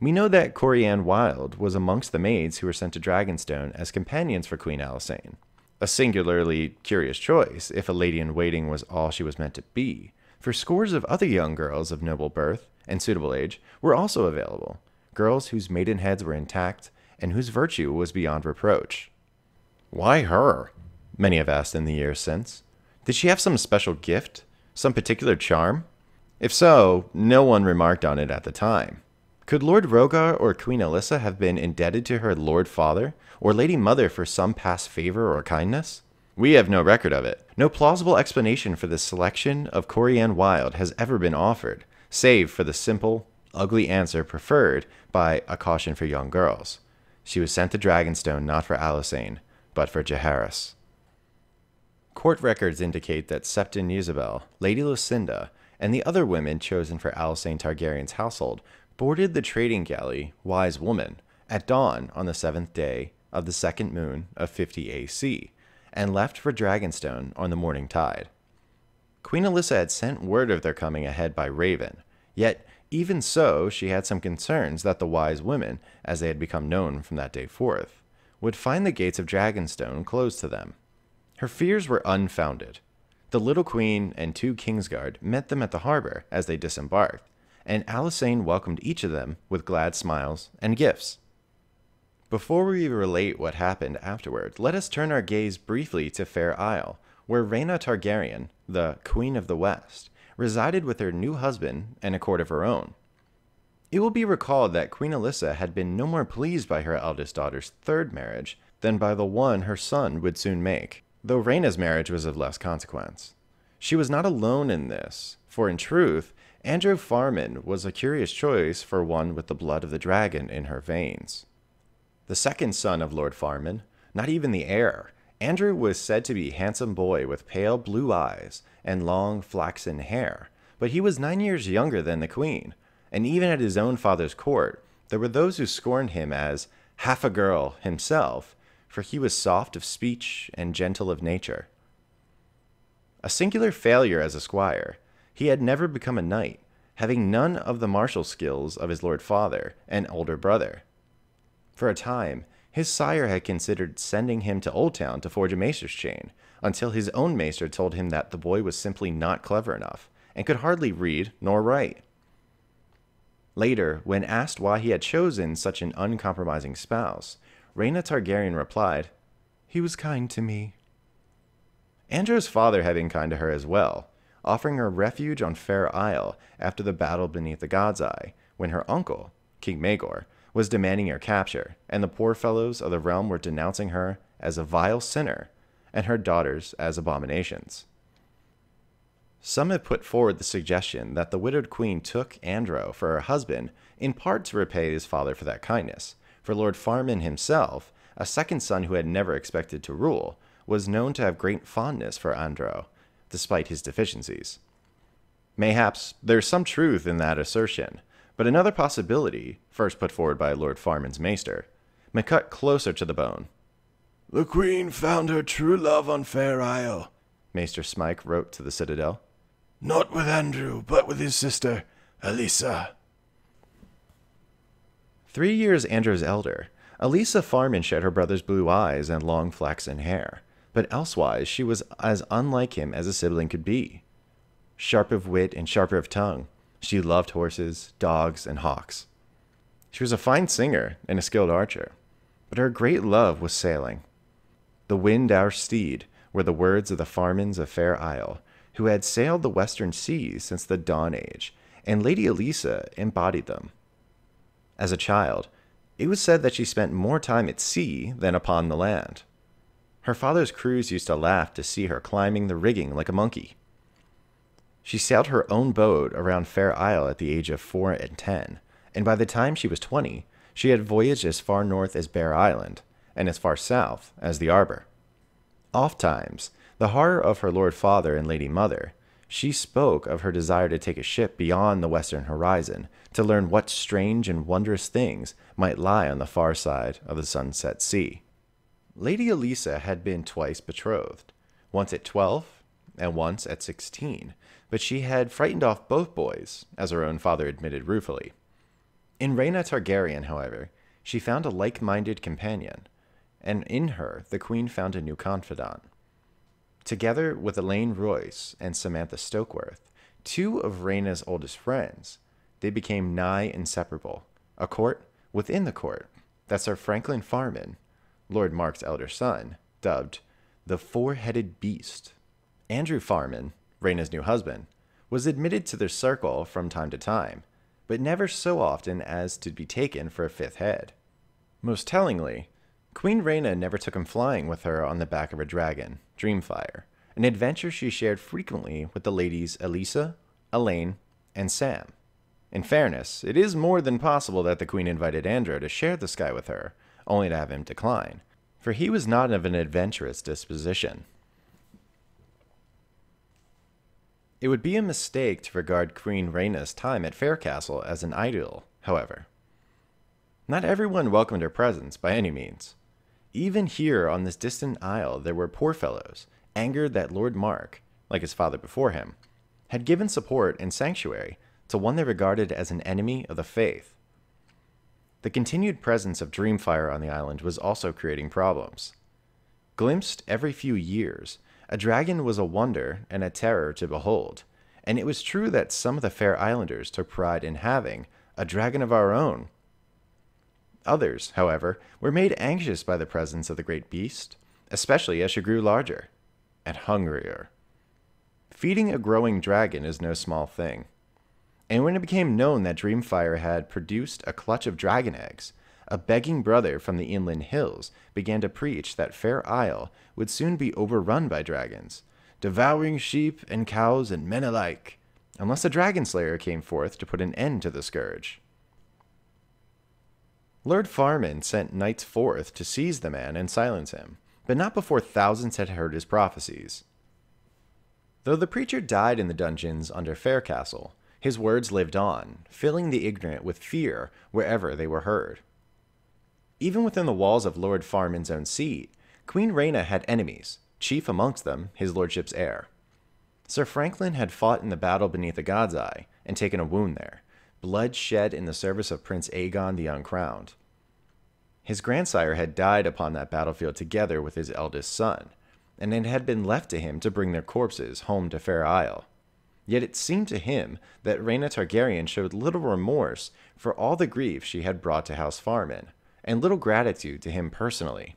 We know that Coryanne Wylde was amongst the maids who were sent to Dragonstone as companions for Queen Alysanne, a singularly curious choice if a lady-in-waiting was all she was meant to be, for scores of other young girls of noble birth and suitable age were also available, girls whose maidenheads were intact and whose virtue was beyond reproach. Why her? Many have asked in the years since. Did she have some special gift? Some particular charm? If so, no one remarked on it at the time. Could Lord Rogar or Queen Alyssa have been indebted to her Lord Father or Lady Mother for some past favor or kindness? We have no record of it. No plausible explanation for the selection of Coryanne Wylde has ever been offered, save for the simple, ugly answer preferred by A Caution for Young Girls. She was sent to Dragonstone not for Alysanne, but for Jaehaerys. Court records indicate that Septa Ysabel, Lady Lucinda, and the other women chosen for Alysanne Targaryen's household boarded the trading galley Wise Woman at dawn on the 7th day of the second moon of 50 AC, and left for Dragonstone on the morning tide. Queen Alyssa had sent word of their coming ahead by Raven, yet even so she had some concerns that the Wise Women, as they had become known from that day forth, would find the gates of Dragonstone closed to them. Her fears were unfounded. The little queen and two Kingsguard met them at the harbor as they disembarked, and Alysanne welcomed each of them with glad smiles and gifts. Before we relate what happened afterward, let us turn our gaze briefly to Fair Isle, where Rhaena Targaryen, the Queen of the West, resided with her new husband and a court of her own. It will be recalled that Queen Alyssa had been no more pleased by her eldest daughter's third marriage than by the one her son would soon make, though Rhaena's marriage was of less consequence. She was not alone in this, for in truth, Androw Farman was a curious choice for one with the blood of the dragon in her veins. The second son of Lord Farman, not even the heir, Andrew was said to be a handsome boy with pale blue eyes and long flaxen hair, but he was 9 years younger than the queen, and even at his own father's court, there were those who scorned him as half a girl himself, for he was soft of speech and gentle of nature. A singular failure as a squire, he had never become a knight, having none of the martial skills of his lord father and older brother. For a time, his sire had considered sending him to Oldtown to forge a maester's chain, until his own maester told him that the boy was simply not clever enough, and could hardly read nor write. Later, when asked why he had chosen such an uncompromising spouse, Rhaena Targaryen replied, "He was kind to me." Andrew's father had been kind to her as well, offering her refuge on Fair Isle after the battle beneath the God's Eye, when her uncle, King Maegor, was demanding her capture, and the poor fellows of the realm were denouncing her as a vile sinner, and her daughters as abominations. Some have put forward the suggestion that the widowed queen took Androw for her husband, in part to repay his father for that kindness, for Lord Farman himself, a second son who had never expected to rule, was known to have great fondness for Androw, despite his deficiencies. Mayhaps there's some truth in that assertion, but another possibility, first put forward by Lord Farman's maester, may cut closer to the bone. "The queen found her true love on Fair Isle," Maester Smike wrote to the Citadel. "Not with Andrew, but with his sister, Elissa." 3 years Andrew's elder, Elissa Farman shared her brother's blue eyes and long flaxen hair, but elsewise she was as unlike him as a sibling could be. Sharp of wit and sharper of tongue, she loved horses, dogs, and hawks. She was a fine singer and a skilled archer, but her great love was sailing. "The wind our steed" were the words of the Farmans of Fair Isle, who had sailed the western seas since the Dawn Age, and Lady Elissa embodied them. As a child, it was said that she spent more time at sea than upon the land. Her father's crews used to laugh to see her climbing the rigging like a monkey. She sailed her own boat around Fair Isle at the age of 4 and 10, and by the time she was 20, she had voyaged as far north as Bear Island, and as far south as the Arbor. Ofttimes, the horror of her lord father and lady mother, she spoke of her desire to take a ship beyond the western horizon to learn what strange and wondrous things might lie on the far side of the sunset sea. Lady Elissa had been twice betrothed, once at 12 and once at 16, but she had frightened off both boys, as her own father admitted ruefully. In Rhaena Targaryen, however, she found a like-minded companion, and in her the queen found a new confidant. Together with Elaine Royce and Samantha Stokeworth, two of Rhaena's oldest friends, they became nigh inseparable, a court within the court that Ser Franklyn Farman, Lord Mark's elder son, dubbed the Four-Headed Beast. Androw Farman, Rhaena's new husband, was admitted to their circle from time to time, but never so often as to be taken for a fifth head. Most tellingly, Queen Rhaena never took him flying with her on the back of a dragon, Dreamfire, an adventure she shared frequently with the ladies Elissa, Elaine, and Sam. In fairness, it is more than possible that the Queen invited Androw to share the sky with her, only to have him decline, for he was not of an adventurous disposition. It would be a mistake to regard Queen Rhaena's time at Faircastle as an idyll, however. Not everyone welcomed her presence by any means. Even here on this distant isle there were poor fellows, angered that Lord Mark, like his father before him, had given support and sanctuary to one they regarded as an enemy of the faith. The continued presence of Dreamfire on the island was also creating problems. Glimpsed every few years, a dragon was a wonder and a terror to behold, and it was true that some of the Fair Islanders took pride in having a dragon of our own. Others, however, were made anxious by the presence of the great beast, especially as she grew larger and hungrier. Feeding a growing dragon is no small thing, and when it became known that Dreamfire had produced a clutch of dragon eggs, a begging brother from the inland hills began to preach that Fair Isle would soon be overrun by dragons, devouring sheep and cows and men alike, unless a dragon slayer came forth to put an end to the scourge. Lord Farman sent knights forth to seize the man and silence him, but not before thousands had heard his prophecies. Though the preacher died in the dungeons under Faircastle, his words lived on, filling the ignorant with fear wherever they were heard. Even within the walls of Lord Farman's own seat, Queen Rhaena had enemies, chief amongst them his lordship's heir. Ser Franklyn had fought in the battle beneath the God's Eye and taken a wound there, blood shed in the service of Prince Aegon the Uncrowned. His grandsire had died upon that battlefield together with his eldest son, and it had been left to him to bring their corpses home to Fair Isle. Yet it seemed to him that Rhaena Targaryen showed little remorse for all the grief she had brought to House Farman, and little gratitude to him personally.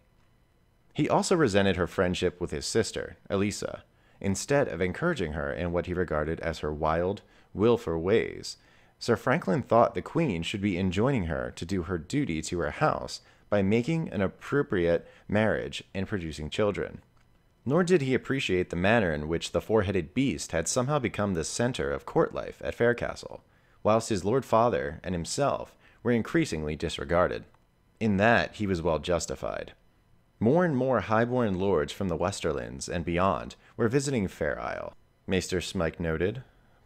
He also resented her friendship with his sister, Elissa, instead of encouraging her in what he regarded as her wild, willful ways. Ser Franklyn thought the queen should be enjoining her to do her duty to her house by making an appropriate marriage and producing children. Nor did he appreciate the manner in which the four-headed beast had somehow become the center of court life at Faircastle, whilst his lord father and himself were increasingly disregarded. In that, he was well justified. More and more highborn lords from the Westerlands and beyond were visiting Fair Isle, Maester Smike noted.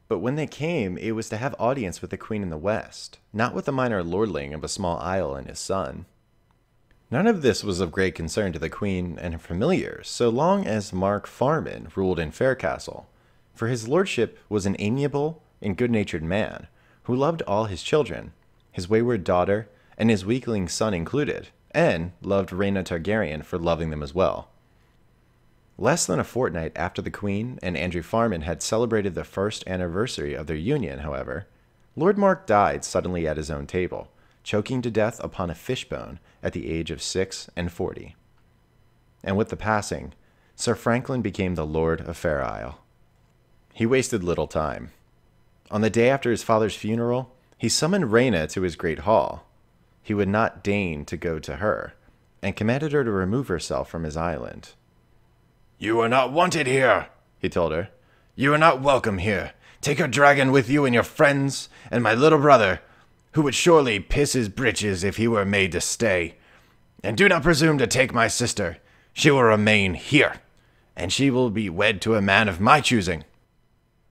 But when they came, it was to have audience with the Queen in the West, not with a minor lordling of a small isle and his son. None of this was of great concern to the Queen and her familiars, so long as Mark Farman ruled in Faircastle, for his lordship was an amiable and good-natured man, who loved all his children, his wayward daughter, and his weakling son included, and loved Rhaena Targaryen for loving them as well. Less than a fortnight after the Queen and Androw Farman had celebrated the first anniversary of their union, however, Lord Mark died suddenly at his own table, choking to death upon a fishbone at the age of 46 and 40. And with the passing, Ser Franklyn became the Lord of Fair Isle. He wasted little time. On the day after his father's funeral, he summoned Rhaena to his great hall. He would not deign to go to her, and commanded her to remove herself from his island. "You are not wanted here," he told her. "You are not welcome here. Take your dragon with you and your friends, and my little brother, who would surely piss his breeches if he were made to stay. And do not presume to take my sister. She will remain here, and she will be wed to a man of my choosing."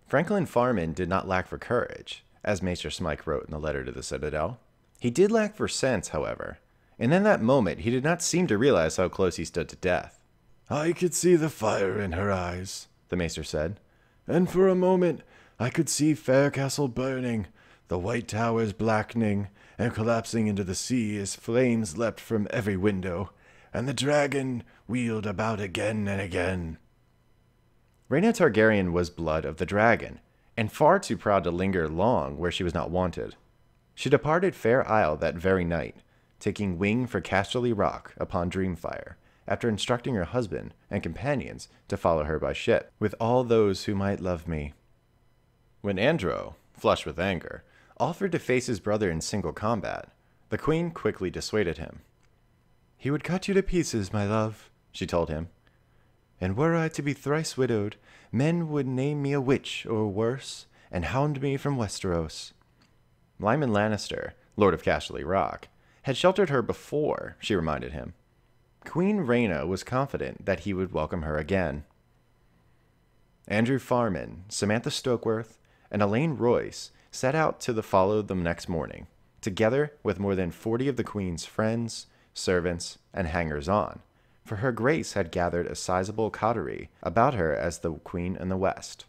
Franklyn Farman did not lack for courage, as Maester Smyke wrote in the letter to the Citadel. He did lack for sense, however, and in that moment he did not seem to realize how close he stood to death. "I could see the fire in her eyes," the Maester said, "and for a moment I could see Faircastle burning, the white towers blackening and collapsing into the sea as flames leapt from every window, and the dragon wheeled about again and again." Rhaena Targaryen was blood of the dragon, and far too proud to linger long where she was not wanted. She departed Fair Isle that very night, taking wing for Casterly Rock upon Dreamfire, after instructing her husband and companions to follow her by ship, "with all those who might love me." When Androw, flushed with anger, offered to face his brother in single combat, the queen quickly dissuaded him. "He would cut you to pieces, my love," she told him. "And were I to be thrice widowed, men would name me a witch or worse, and hound me from Westeros." Lyman Lannister, Lord of Casterly Rock, had sheltered her before, she reminded him. Queen Rhaena was confident that he would welcome her again. Andrew Farman, Samantha Stokeworth, and Elaine Royce set out to follow them next morning, together with more than 40 of the queen's friends, servants, and hangers-on, for her grace had gathered a sizable coterie about her as the queen in the west.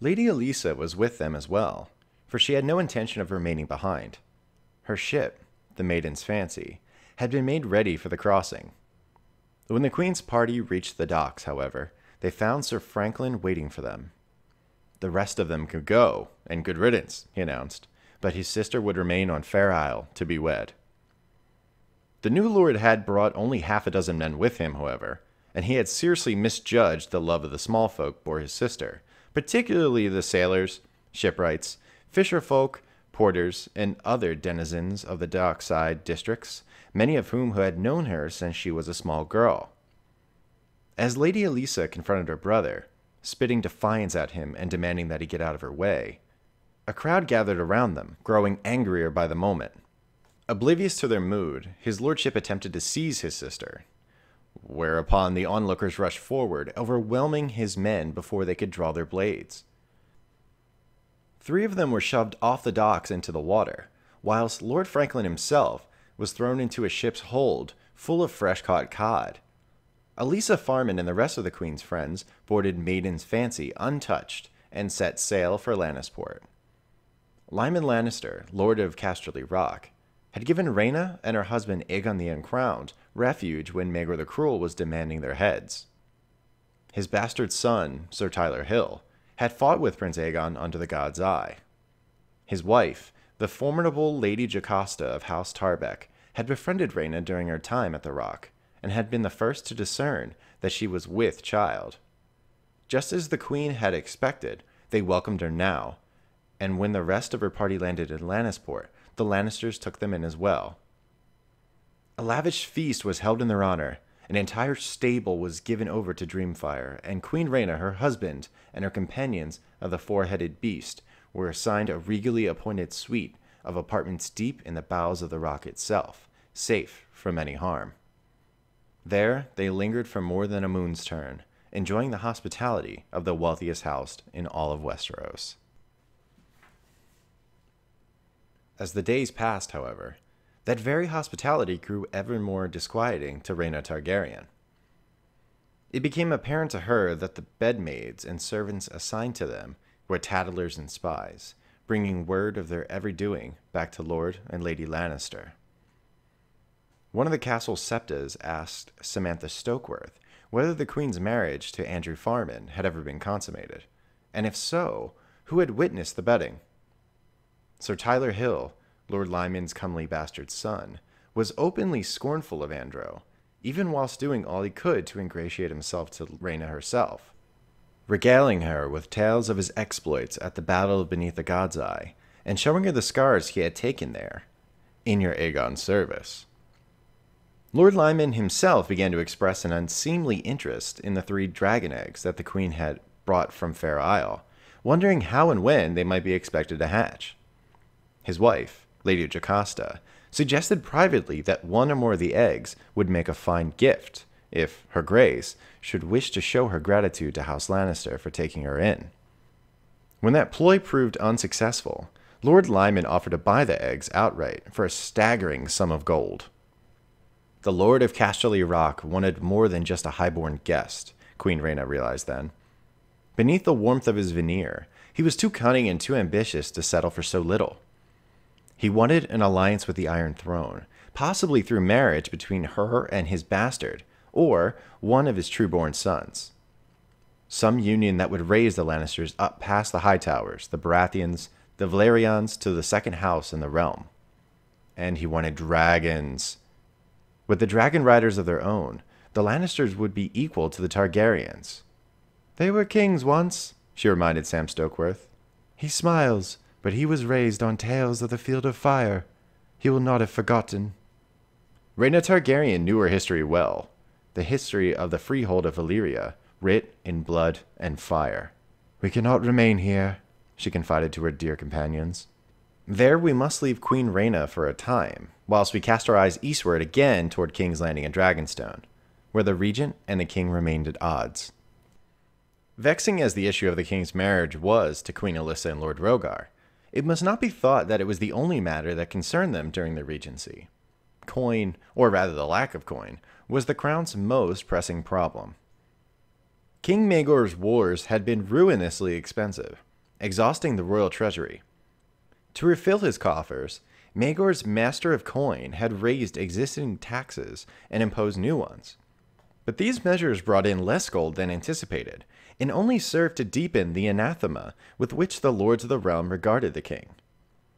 Lady Elissa was with them as well, for she had no intention of remaining behind. Her ship, the Maiden's Fancy, had been made ready for the crossing. When the queen's party reached the docks, however, they found Ser Franklyn waiting for them. The rest of them could go, and good riddance, he announced, but his sister would remain on Fair Isle to be wed. The new lord had brought only half a dozen men with him, however, and he had seriously misjudged the love of the small folk bore his sister, particularly the sailors, shipwrights, fisher folk, porters, and other denizens of the dockside districts, many of whom had known her since she was a small girl. As Lady Elissa confronted her brother, spitting defiance at him and demanding that he get out of her way, a crowd gathered around them, growing angrier by the moment. Oblivious to their mood, his lordship attempted to seize his sister, whereupon the onlookers rushed forward, overwhelming his men before they could draw their blades. 3 of them were shoved off the docks into the water, whilst Lord Franklyn himself was thrown into a ship's hold full of fresh-caught cod. Elissa Farman and the rest of the queen's friends boarded Maiden's Fancy untouched and set sail for Lannisport. Lyman Lannister, Lord of Casterly Rock, had given Rhaena and her husband Aegon the Uncrowned refuge when Maegor the Cruel was demanding their heads. His bastard son, Sir Tyler Hill, had fought with Prince Aegon under the God's Eye. His wife, the formidable Lady Jocasta of House Tarbeck, had befriended Rhaena during her time at the Rock, and had been the first to discern that she was with child. Just as the queen had expected, they welcomed her now, and when the rest of her party landed in Lannisport, the Lannisters took them in as well. A lavish feast was held in their honor, an entire stable was given over to Dreamfire, and Queen Rhaena, her husband, and her companions of the Four-Headed Beast were assigned a regally appointed suite of apartments deep in the bowels of the rock itself, safe from any harm. There, they lingered for more than a moon's turn, enjoying the hospitality of the wealthiest house in all of Westeros. As the days passed, however, that very hospitality grew ever more disquieting to Rhaena Targaryen. It became apparent to her that the bedmaids and servants assigned to them were tattlers and spies, bringing word of their every doing back to Lord and Lady Lannister. One of the castle's septas asked Samantha Stokeworth whether the queen's marriage to Andrew Farman had ever been consummated, and if so, who had witnessed the bedding. Sir Tyler Hill, Lord Lyman's comely bastard son, was openly scornful of Androw, even whilst doing all he could to ingratiate himself to Rhaena herself, regaling her with tales of his exploits at the battle beneath the God's Eye, and showing her the scars he had taken there, in your Aegon's service. Lord Lyman himself began to express an unseemly interest in the 3 dragon eggs that the queen had brought from Fair Isle, wondering how and when they might be expected to hatch. His wife, Lady Jocasta, suggested privately that one or more of the eggs would make a fine gift, if Her Grace should wish to show her gratitude to House Lannister for taking her in. When that ploy proved unsuccessful, Lord Lyman offered to buy the eggs outright for a staggering sum of gold. The Lord of Casterly Rock wanted more than just a highborn guest, Queen Rhaena realized then. Beneath the warmth of his veneer, he was too cunning and too ambitious to settle for so little. He wanted an alliance with the Iron Throne, possibly through marriage between her and his bastard, or one of his true-born sons. Some union that would raise the Lannisters up past the Hightowers, the Baratheons, the Velaryons, to the second house in the realm. And he wanted dragons. With the dragon riders of their own, the Lannisters would be equal to the Targaryens. They were kings once, she reminded Sam Stokeworth. He smiles, but he was raised on tales of the Field of Fire. He will not have forgotten. Rhaena Targaryen knew her history well, the history of the freehold of Valyria, writ in blood and fire. We cannot remain here, she confided to her dear companions. There we must leave Queen Rhaena for a time, whilst we cast our eyes eastward again toward King's Landing and Dragonstone, where the regent and the king remained at odds. Vexing as the issue of the king's marriage was to Queen Alyssa and Lord Rogar, it must not be thought that it was the only matter that concerned them during the regency. Coin, or rather the lack of coin, was the crown's most pressing problem. King Maegor's wars had been ruinously expensive, exhausting the royal treasury. To refill his coffers, Maegor's master of coin had raised existing taxes and imposed new ones. But these measures brought in less gold than anticipated, and only served to deepen the anathema with which the lords of the realm regarded the king.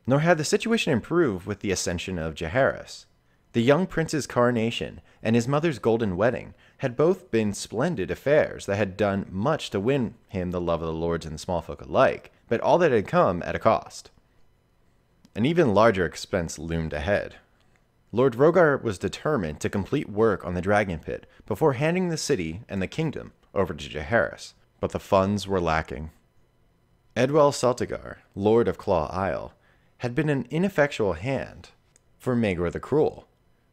Nor had the situation improved with the ascension of Jaehaerys. The young prince's coronation and his mother's golden wedding had both been splendid affairs that had done much to win him the love of the lords and the small folk alike, but all that had come at a cost. An even larger expense loomed ahead. Lord Rogar was determined to complete work on the Dragon Pit before handing the city and the kingdom over to Jaehaerys, but the funds were lacking. Edwell Saltigar, Lord of Claw Isle, had been an ineffectual hand for Maegor the Cruel.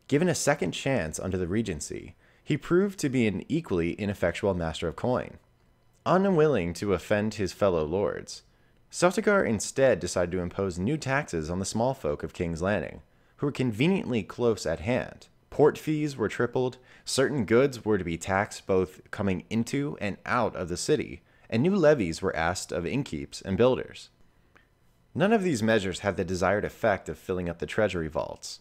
Given a second chance under the regency, he proved to be an equally ineffectual master of coin. Unwilling to offend his fellow lords, Saltigar instead decided to impose new taxes on the small folk of King's Landing, who were conveniently close at hand. Port fees were tripled, certain goods were to be taxed both coming into and out of the city, and new levies were asked of innkeepers and builders. None of these measures had the desired effect of filling up the treasury vaults.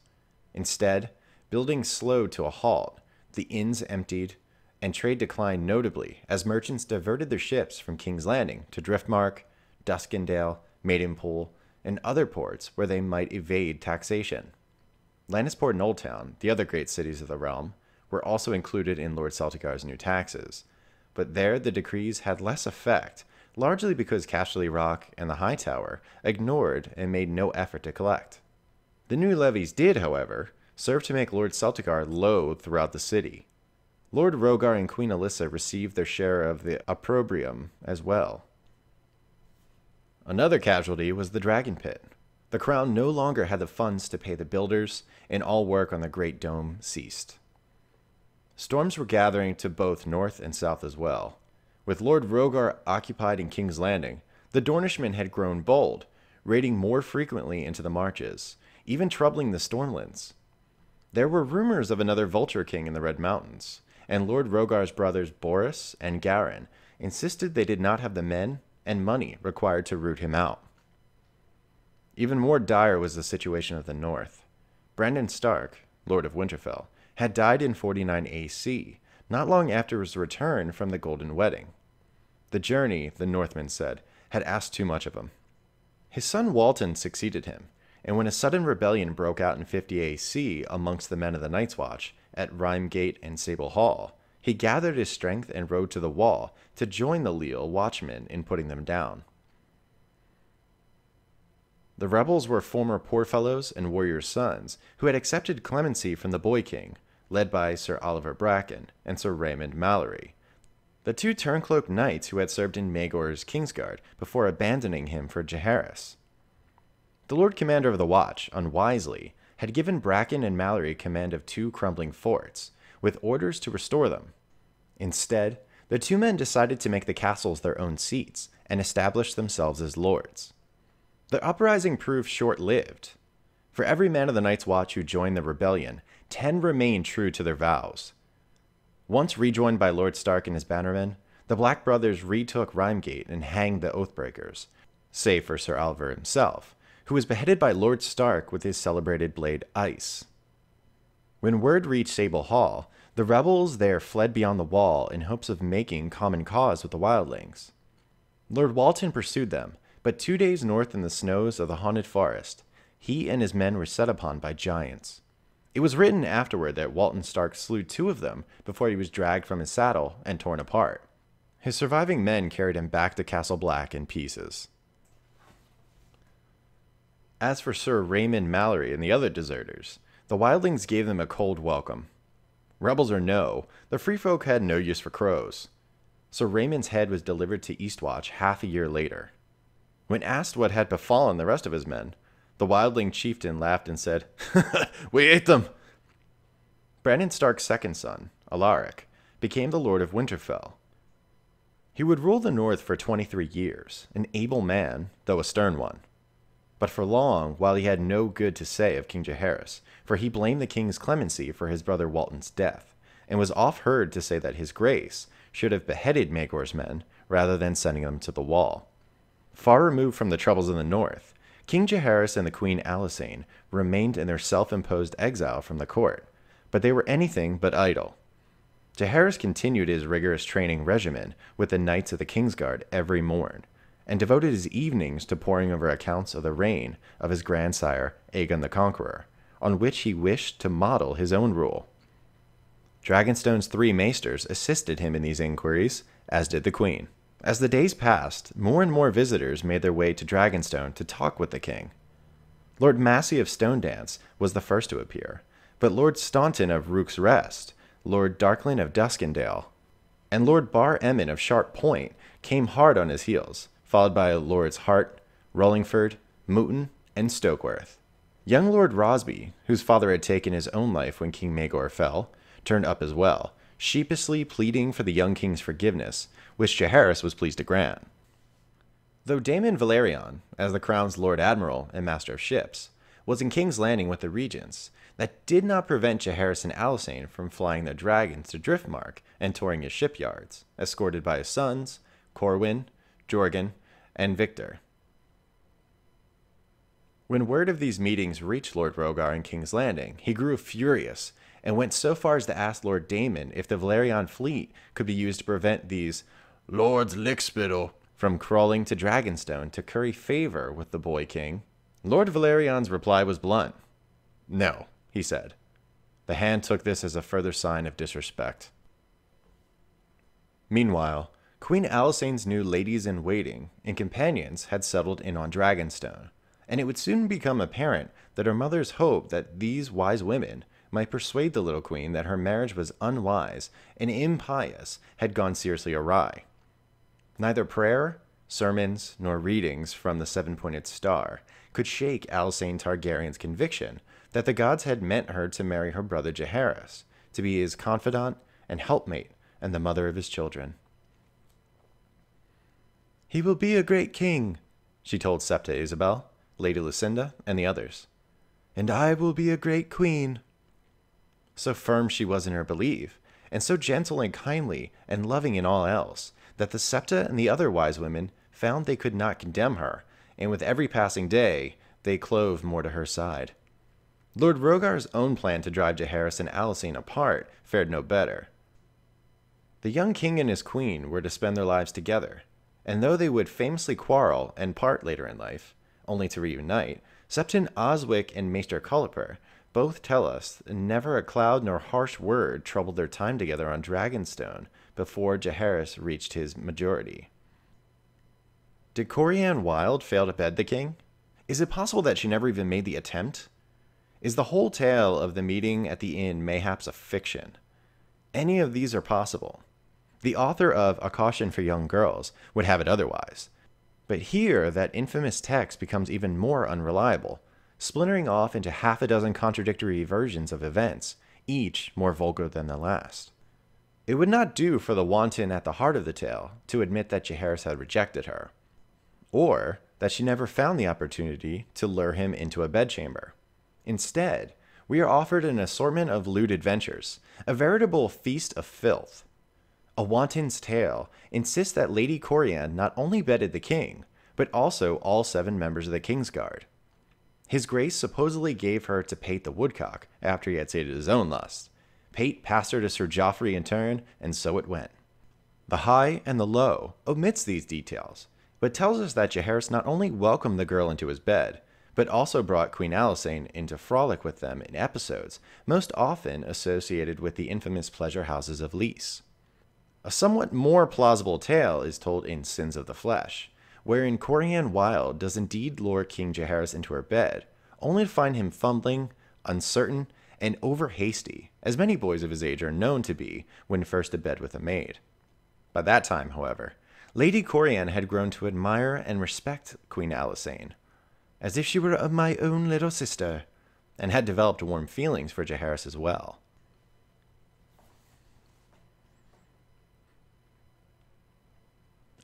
Instead, building slowed to a halt, the inns emptied, and trade declined notably as merchants diverted their ships from King's Landing to Driftmark, Duskendale, Maidenpool, and other ports where they might evade taxation. Lannisport and Oldtown, the other great cities of the realm, were also included in Lord Saltigar's new taxes, but there the decrees had less effect, largely because Casterly Rock and the Hightower ignored and made no effort to collect. The new levies did, however, serve to make Lord Saltigar loathed throughout the city. Lord Rogar and Queen Alyssa received their share of the opprobrium as well. Another casualty was the Dragon Pit. The crown no longer had the funds to pay the builders, and all work on the Great Dome ceased. Storms were gathering to both north and south as well. With Lord Rogar occupied in King's Landing, the Dornishmen had grown bold, raiding more frequently into the marches, even troubling the Stormlands. There were rumors of another Vulture King in the Red Mountains, and Lord Rogar's brothers Boris and Garin insisted they did not have the men and money required to root him out. Even more dire was the situation of the north. Brandon Stark, Lord of Winterfell, had died in 49 AC, not long after his return from the Golden Wedding. The journey, the Northmen said, had asked too much of him. His son Walton succeeded him, and when a sudden rebellion broke out in 50 AC amongst the men of the Night's Watch at Rhymegate and Sable Hall, he gathered his strength and rode to the Wall to join the leal watchmen in putting them down. The rebels were former Poorfellows and warriors' sons who had accepted clemency from the Boy King, led by Sir Oliver Bracken and Sir Raymond Mallory, the two turncloaked knights who had served in Maegor's Kingsguard before abandoning him for Jaehaerys. The Lord Commander of the Watch, unwisely, had given Bracken and Mallory command of two crumbling forts, with orders to restore them. Instead, the two men decided to make the castles their own seats and establish themselves as lords. The uprising proved short-lived. For every man of the Night's Watch who joined the rebellion, 10 remained true to their vows. Once rejoined by Lord Stark and his bannermen, the Black Brothers retook Rhymegate and hanged the Oathbreakers, save for Sir Oliver himself, who was beheaded by Lord Stark with his celebrated blade Ice. When word reached Sable Hall, the rebels there fled beyond the wall in hopes of making common cause with the wildlings. Lord Walton pursued them, but 2 days north in the snows of the Haunted Forest, he and his men were set upon by giants. It was written afterward that Walton Stark slew 2 of them before he was dragged from his saddle and torn apart. His surviving men carried him back to Castle Black in pieces. As for Sir Raymond Mallory and the other deserters, the wildlings gave them a cold welcome. Rebels or no, the free folk had no use for crows. Sir Raymond's head was delivered to Eastwatch half a year later. When asked what had befallen the rest of his men, the wildling chieftain laughed and said, "We ate them!" Brandon Stark's second son, Alaric, became the Lord of Winterfell. He would rule the North for 23 years, an able man, though a stern one. But for long, while he had no good to say of King Jaehaerys, for he blamed the king's clemency for his brother Walton's death, and was oft-heard to say that his grace should have beheaded Maegor's men rather than sending them to the wall. Far removed from the troubles in the North, King Jaehaerys and the Queen Alysanne remained in their self-imposed exile from the court, but they were anything but idle. Jaehaerys continued his rigorous training regimen with the Knights of the Kingsguard every morn, and devoted his evenings to poring over accounts of the reign of his grandsire Aegon the Conqueror, on which he wished to model his own rule. Dragonstone's 3 maesters assisted him in these inquiries, as did the Queen. As the days passed, more and more visitors made their way to Dragonstone to talk with the king. Lord Massey of Stonedance was the first to appear, but Lord Staunton of Rook's Rest, Lord Darklin of Duskendale, and Lord Bar Emin of Sharp Point came hard on his heels, followed by Lords Hart, Rollingford, Mouton, and Stokeworth. Young Lord Rosby, whose father had taken his own life when King Maegor fell, turned up as well, sheepishly pleading for the young king's forgiveness, which Jaehaerys was pleased to grant. Though Daemon Velaryon, as the crown's Lord Admiral and Master of Ships, was in King's Landing with the regents, that did not prevent Jaehaerys and Alysanne from flying their dragons to Driftmark and touring his shipyards, escorted by his sons, Corwin, Jorgen, and Victor. When word of these meetings reached Lord Rogar in King's Landing, he grew furious, and went so far as to ask Lord Daemon if the Velaryon fleet could be used to prevent these Lords Lickspittle from crawling to Dragonstone to curry favor with the boy king. Lord Velaryon's reply was blunt. "No," he said. The hand took this as a further sign of disrespect. Meanwhile, Queen Alysanne's new ladies-in-waiting and companions had settled in on Dragonstone, and it would soon become apparent that her mother's hope that these wise women might persuade the little queen that her marriage was unwise and impious had gone seriously awry. Neither prayer, sermons, nor readings from the seven-pointed star could shake Alysanne Targaryen's conviction that the gods had meant her to marry her brother Jaehaerys, to be his confidant and helpmate and the mother of his children. "He will be a great king," she told Septa Ysabel, Lady Lucinda, and the others. "And I will be a great queen." So firm she was in her belief, and so gentle and kindly and loving in all else, that the Septa and the other wise women found they could not condemn her, and with every passing day, they clove more to her side. Lord Rogar's own plan to drive Jaehaerys and Alysanne apart fared no better. The young king and his queen were to spend their lives together, and though they would famously quarrel and part later in life, only to reunite, Septon Oswick and Maester Culper both tell us that never a cloud nor harsh word troubled their time together on Dragonstone before Jaehaerys reached his majority. Did Coryanne Wylde fail to bed the king? Is it possible that she never even made the attempt? Is the whole tale of the meeting at the inn mayhaps a fiction? Any of these are possible. The author of A Caution for Young Girls would have it otherwise. But here, that infamous text becomes even more unreliable, splintering off into half a dozen contradictory versions of events, each more vulgar than the last. It would not do for the wanton at the heart of the tale to admit that Jaehaerys had rejected her, or that she never found the opportunity to lure him into a bedchamber. Instead, we are offered an assortment of lewd adventures, a veritable feast of filth. A wanton's tale insists that Lady Coryanne not only bedded the king, but also all 7 members of the Kingsguard. His Grace supposedly gave her to Pate the Woodcock after he had sated his own lust. Pate passed her to Sir Joffrey in turn, and so it went. The High and the Low omits these details, but tells us that Jaehaerys not only welcomed the girl into his bed, but also brought Queen Alysanne into frolic with them in episodes most often associated with the infamous pleasure houses of Lys. A somewhat more plausible tale is told in Sins of the Flesh, wherein Coryanne Wylde does indeed lure King Jaehaerys into her bed, only to find him fumbling, uncertain, and over-hasty, as many boys of his age are known to be when first abed with a maid. By that time, however, Lady Coryanne had grown to admire and respect Queen Alysanne, as if she were my own little sister, and had developed warm feelings for Jaehaerys as well.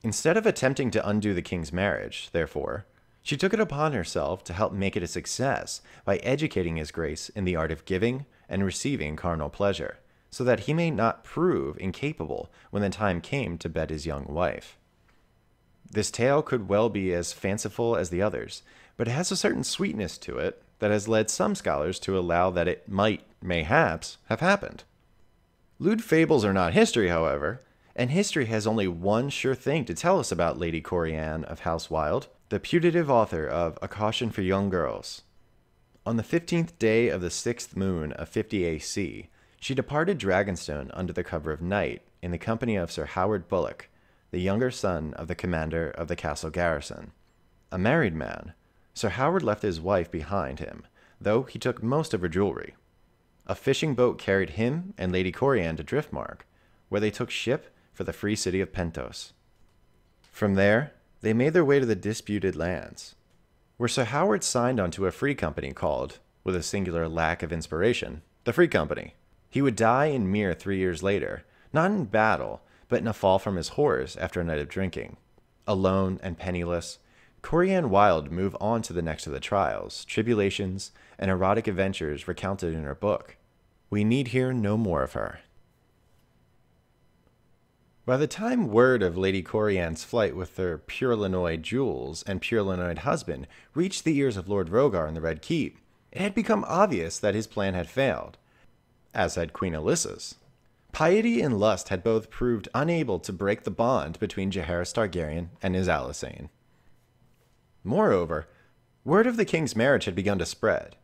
Instead of attempting to undo the king's marriage, therefore, she took it upon herself to help make it a success by educating his grace in the art of giving and receiving carnal pleasure, so that he may not prove incapable when the time came to bed his young wife. This tale could well be as fanciful as the others, but it has a certain sweetness to it that has led some scholars to allow that it might, mayhaps, have happened. Lewd fables are not history, however, and history has only one sure thing to tell us about Lady Coryanne of House Wylde, the putative author of A Caution for Young Girls. On the 15th day of the 6th moon of 50 AC, she departed Dragonstone under the cover of night in the company of Sir Howard Bullock, the younger son of the commander of the castle garrison. A married man, Sir Howard left his wife behind him, though he took most of her jewelry. A fishing boat carried him and Lady Coryanne to Driftmark, where they took ship for the free city of Pentos. From there, they made their way to the disputed lands, where Sir Howard signed onto a free company called, with a singular lack of inspiration, the Free Company. He would die in Mere 3 years later, not in battle, but in a fall from his horse after a night of drinking. Alone and penniless, Coryanne Wylde moved on to the next of the trials, tribulations, and erotic adventures recounted in her book. We need hear no more of her. By the time word of Lady Coryanne's flight with her Purelinoid jewels and Purelinoid husband reached the ears of Lord Rogar in the Red Keep, it had become obvious that his plan had failed, as had Queen Alyssa's. Piety and lust had both proved unable to break the bond between Jaehaerys Targaryen and his Alysanne. Moreover, word of the king's marriage had begun to spread.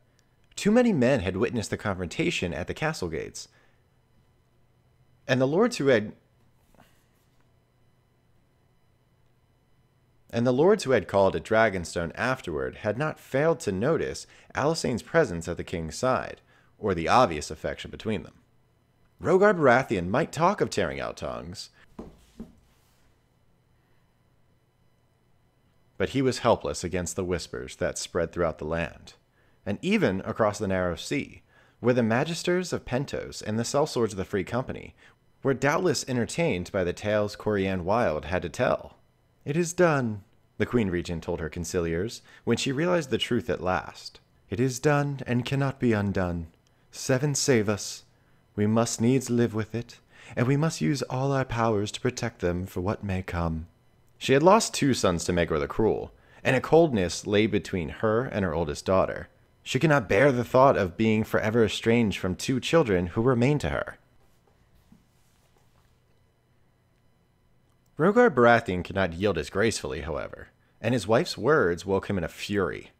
Too many men had witnessed the confrontation at the castle gates, And the lords who had called at Dragonstone afterward had not failed to notice Alysanne's presence at the king's side, or the obvious affection between them. Rogar Baratheon might talk of tearing out tongues, but he was helpless against the whispers that spread throughout the land, and even across the narrow sea, where the magisters of Pentos and the sellswords of the Free Company were doubtless entertained by the tales Coryanne Wylde had to tell. "It is done," the Queen Regent told her conciliars when she realized the truth at last. "It is done and cannot be undone. Seven save us. We must needs live with it, and we must use all our powers to protect them for what may come." She had lost 2 sons to Maegor the Cruel, and a coldness lay between her and her oldest daughter. She could not bear the thought of being forever estranged from 2 children who remained to her. Rogar Baratheon could not yield as gracefully, however, and his wife's words woke him in a fury.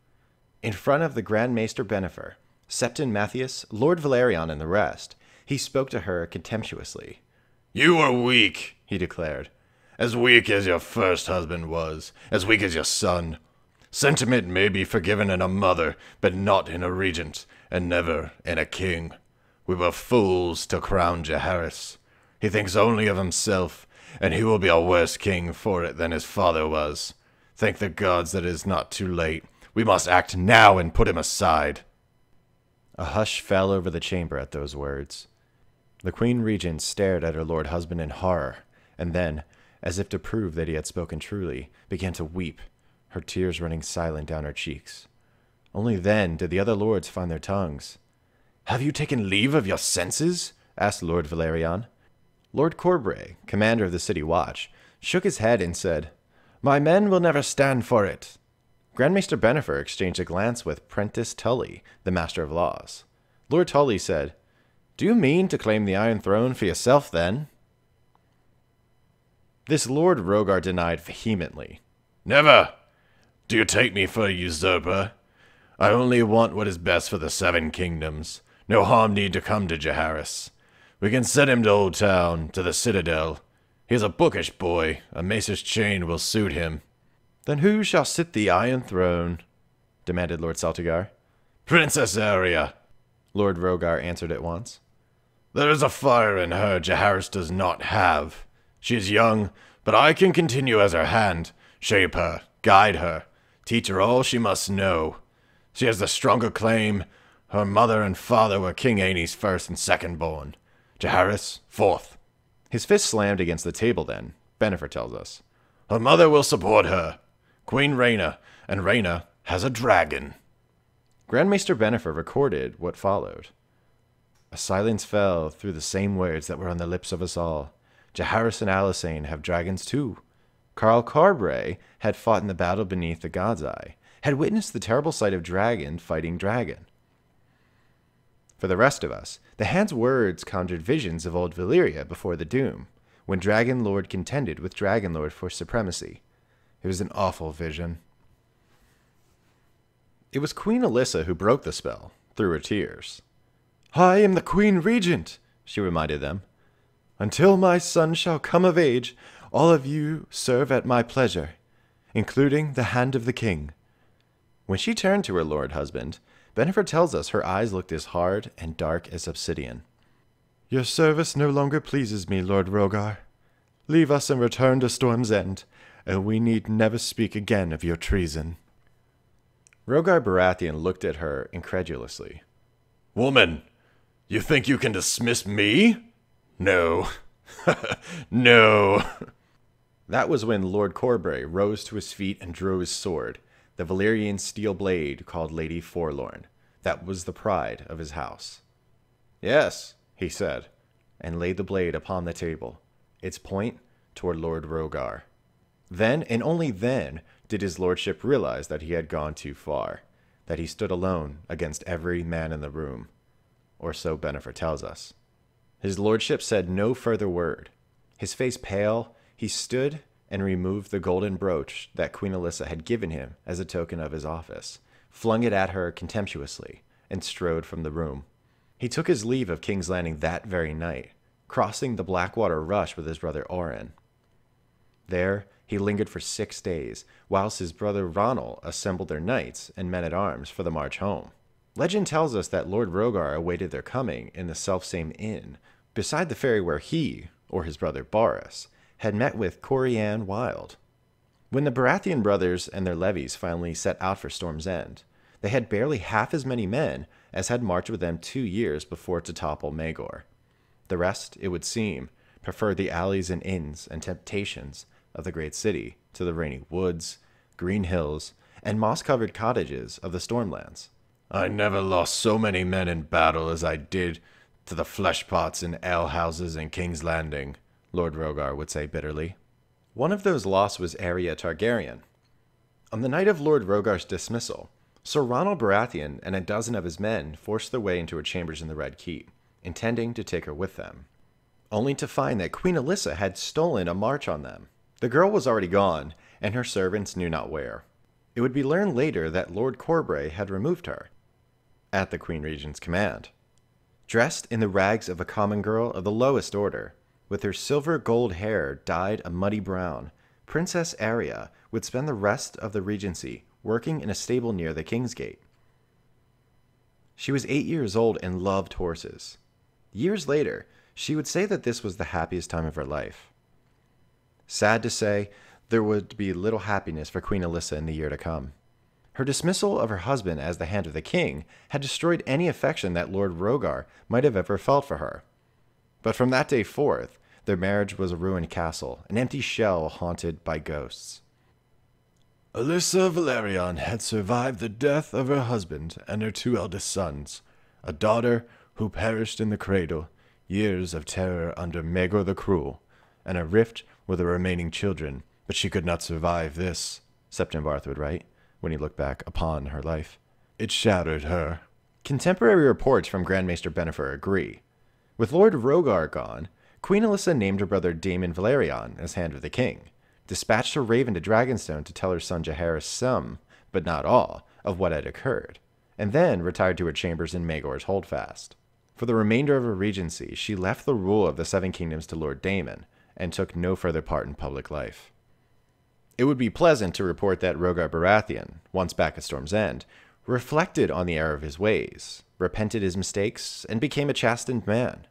In front of the Grand Maester Benefer, Septon Matthias, Lord Velaryon, and the rest, he spoke to her contemptuously. "You are weak," he declared. "As weak as your first husband was, as weak as your son. Sentiment may be forgiven in a mother, but not in a regent, and never in a king. We were fools to crown Jaehaerys. He thinks only of himself, and he will be a worse king for it than his father was. Thank the gods that it is not too late. We must act now and put him aside." A hush fell over the chamber at those words. The Queen Regent stared at her lord husband in horror, and then, as if to prove that he had spoken truly, began to weep, her tears running silent down her cheeks. Only then did the other lords find their tongues. "Have you taken leave of your senses?" asked Lord Velaryon. Lord Corbray, commander of the city watch, shook his head and said, "My men will never stand for it." Grandmaster Benefer exchanged a glance with Prentice Tully, the Master of Laws. Lord Tully said, "Do you mean to claim the Iron Throne for yourself, then?" This Lord Rogar denied vehemently. "Never! Do you take me for a usurper? I only want what is best for the Seven Kingdoms. No harm need to come to Jaehaerys. We can send him to Oldtown, to the Citadel. He is a bookish boy. A mace's chain will suit him." "Then who shall sit the Iron Throne?" demanded Lord Saltigar. "Princess Arya," Lord Rogar answered at once. "There is a fire in her Jaehaerys does not have. She is young, but I can continue as her hand, shape her, guide her, teach her all she must know. She has the stronger claim. Her mother and father were King Aenys first and second born. Jaehaerys, fourth." His fist slammed against the table then, Benefer tells us. "Her mother will support her, Queen Rhaena, and Rhaena has a dragon." Grandmaster Benefer recorded what followed. A silence fell through the same words that were on the lips of us all. "Jaehaerys and Alysanne have dragons too. Carl Carbray had fought in the battle beneath the God's Eye, had witnessed the terrible sight of dragon fighting dragon." For the rest of us, the hand's words conjured visions of old Valyria before the doom, when Dragon Lord contended with Dragon Lord for supremacy. It was an awful vision. It was Queen Alyssa who broke the spell, through her tears. "I am the Queen Regent," she reminded them. "Until my son shall come of age, all of you serve at my pleasure, including the hand of the king." When she turned to her lord husband, Benefer tells us her eyes looked as hard and dark as obsidian. "Your service no longer pleases me, Lord Rogar. Leave us and return to Storm's End, and we need never speak again of your treason." Rogar Baratheon looked at her incredulously. "Woman, you think you can dismiss me? No. No." That was when Lord Corbray rose to his feet and drew his sword, the Valyrian steel blade called Lady Forlorn. That was the pride of his house. "Yes," he said, and laid the blade upon the table, its point toward Lord Rogar. Then, and only then, did his lordship realize that he had gone too far, that he stood alone against every man in the room. Or so Benefer tells us. His lordship said no further word. His face pale, he stood and removed the golden brooch that Queen Alyssa had given him as a token of his office, flung it at her contemptuously, and strode from the room. He took his leave of King's Landing that very night, crossing the Blackwater Rush with his brother Oren. There he lingered for 6 days, whilst his brother Ronald assembled their knights and men-at-arms for the march home. Legend tells us that Lord Rogar awaited their coming in the selfsame inn, beside the ferry where he, or his brother Boris, had met with Coryanne Wylde. When the Baratheon brothers and their levies finally set out for Storm's End, they had barely half as many men as had marched with them 2 years before to topple Maegor. The rest, it would seem, preferred the alleys and inns and temptations of the great city to the rainy woods, green hills, and moss-covered cottages of the Stormlands. "I never lost so many men in battle as I did to the fleshpots and ale-houses in King's Landing," Lord Rogar would say bitterly. One of those lost was Arya Targaryen. On the night of Lord Rogar's dismissal, Sir Ronald Baratheon and a dozen of his men forced their way into her chambers in the Red Keep, intending to take her with them, only to find that Queen Alyssa had stolen a march on them. The girl was already gone, and her servants knew not where. It would be learned later that Lord Corbray had removed her, at the Queen Regent's command. Dressed in the rags of a common girl of the lowest order, with her silver gold hair dyed a muddy brown, Princess Arya would spend the rest of the regency working in a stable near the King's Gate. She was 8 years old and loved horses. Years later, she would say that this was the happiest time of her life. Sad to say, there would be little happiness for Queen Alyssa in the year to come. Her dismissal of her husband as the Hand of the King had destroyed any affection that Lord Rogar might have ever felt for her. But from that day forth, their marriage was a ruined castle, an empty shell haunted by ghosts. Alyssa Velaryon had survived the death of her husband and her two eldest sons, a daughter who perished in the cradle, years of terror under Maegor the Cruel, and a rift with the remaining children, but she could not survive this, Septon Barth would write, when he looked back upon her life. It shattered her. Contemporary reports from Grand Maester Bennifer agree. With Lord Rogar gone, Queen Alyssa named her brother Daemon Velaryon as Hand of the King, dispatched her raven to Dragonstone to tell her son Jaehaerys some, but not all, of what had occurred, and then retired to her chambers in Maegor's Holdfast. For the remainder of her regency, she left the rule of the Seven Kingdoms to Lord Daemon, and took no further part in public life. It would be pleasant to report that Rogar Baratheon, once back at Storm's End, reflected on the error of his ways, repented his mistakes, and became a chastened man.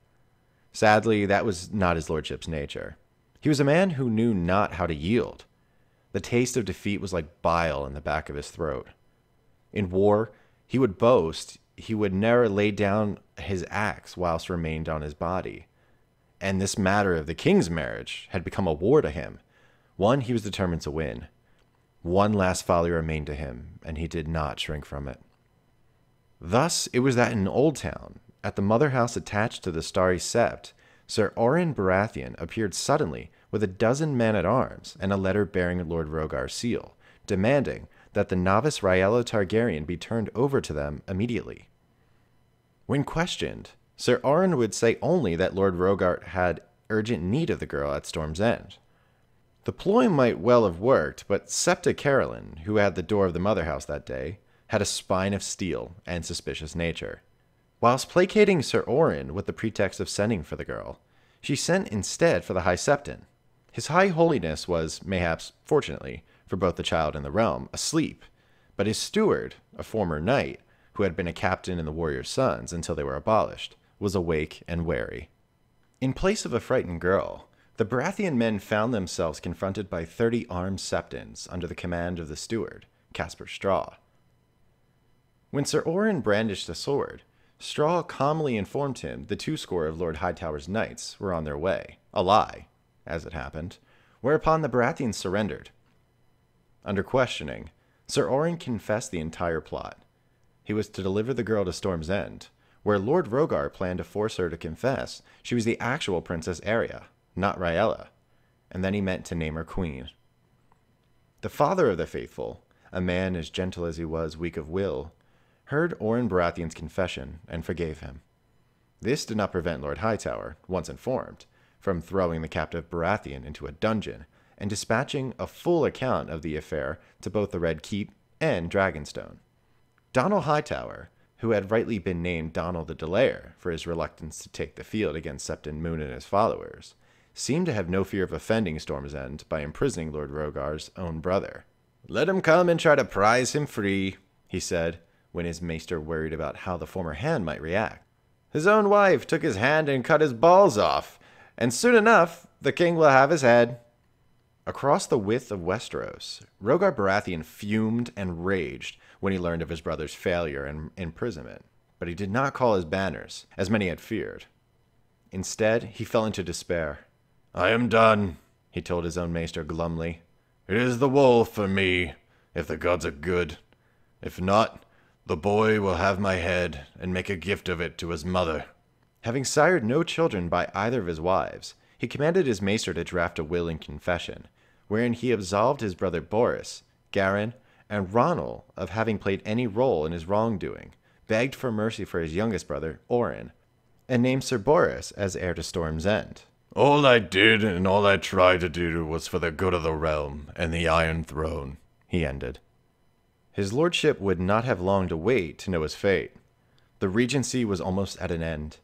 Sadly, that was not his lordship's nature. He was a man who knew not how to yield. The taste of defeat was like bile in the back of his throat. In war, he would boast he would never lay down his axe whilst remained on his body. And this matter of the king's marriage had become a war to him, one he was determined to win. One last folly remained to him, and he did not shrink from it. Thus it was that in Oldtown, at the mother house attached to the Starry Sept, Sir Auron Baratheon appeared suddenly with a dozen men-at-arms and a letter bearing Lord Rogar's seal, demanding that the novice Rhaena Targaryen be turned over to them immediately. When questioned, Sir Auron would say only that Lord Rogar had urgent need of the girl at Storm's End. The ploy might well have worked, but Septa Carolyn, who had the door of the mother house that day, had a spine of steel and suspicious nature. Whilst placating Sir Auron with the pretext of sending for the girl, she sent instead for the High Septon. His High Holiness was, mayhaps fortunately, for both the child and the realm, asleep, but his steward, a former knight, who had been a captain in the Warrior Sons until they were abolished, was awake and wary. In place of a frightened girl, the Baratheon men found themselves confronted by 30 armed Septons under the command of the steward, Caspar Straw. When Sir Auron brandished a sword, Straw calmly informed him the 200 of Lord Hightower's knights were on their way, a lie, as it happened, whereupon the Baratheons surrendered. Under questioning, Sir Auron confessed the entire plot. He was to deliver the girl to Storm's End, where Lord Rogar planned to force her to confess she was the actual Princess Arya, not Rhaella, and then he meant to name her queen. The father of the faithful, a man as gentle as he was weak of will, heard Auron Baratheon's confession and forgave him. This did not prevent Lord Hightower, once informed, from throwing the captive Baratheon into a dungeon and dispatching a full account of the affair to both the Red Keep and Dragonstone. Donal Hightower, who had rightly been named Donal the Delayer for his reluctance to take the field against Septon Moon and his followers, seemed to have no fear of offending Storm's End by imprisoning Lord Rogar's own brother. "Let him come and try to prize him free," he said, when his maester worried about how the former hand might react. "His own wife took his hand and cut his balls off, and soon enough the king will have his head." Across the width of Westeros, Rogar Baratheon fumed and raged when he learned of his brother's failure and imprisonment, but he did not call his banners, as many had feared. Instead, he fell into despair. "I am done," he told his own maester glumly. "It is the wall for me, if the gods are good. If not, the boy will have my head and make a gift of it to his mother." Having sired no children by either of his wives, he commanded his maester to draft a will and confession, wherein he absolved his brother Boris, Garin, and Ronald of having played any role in his wrongdoing, begged for mercy for his youngest brother, Auron, and named Sir Boris as heir to Storm's End. "All I did and all I tried to do was for the good of the realm and the Iron Throne," he ended. His lordship would not have long to wait to know his fate. The regency was almost at an end.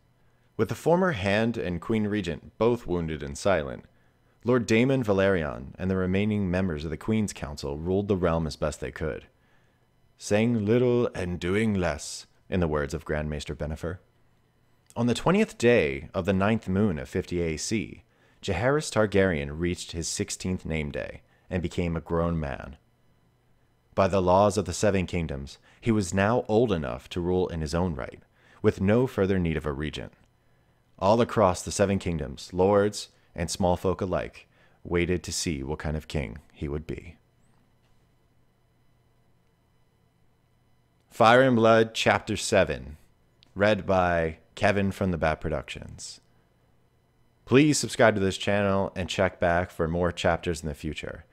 With the former Hand and Queen Regent both wounded and silent, Lord Daemon Velaryon and the remaining members of the Queen's Council ruled the realm as best they could. saying little and doing less, in the words of Grand Maester Benefer. On the 20th day of the 9th moon of 50 AC, Jaehaerys Targaryen reached his 16th name day and became a grown man. By the laws of the Seven Kingdoms, he was now old enough to rule in his own right, with no further need of a regent. All across the Seven Kingdoms, lords and small folk alike waited to see what kind of king he would be. Fire and Blood, Chapter 7, read by Kevin from The Bat Productions. Please subscribe to this channel and check back for more chapters in the future.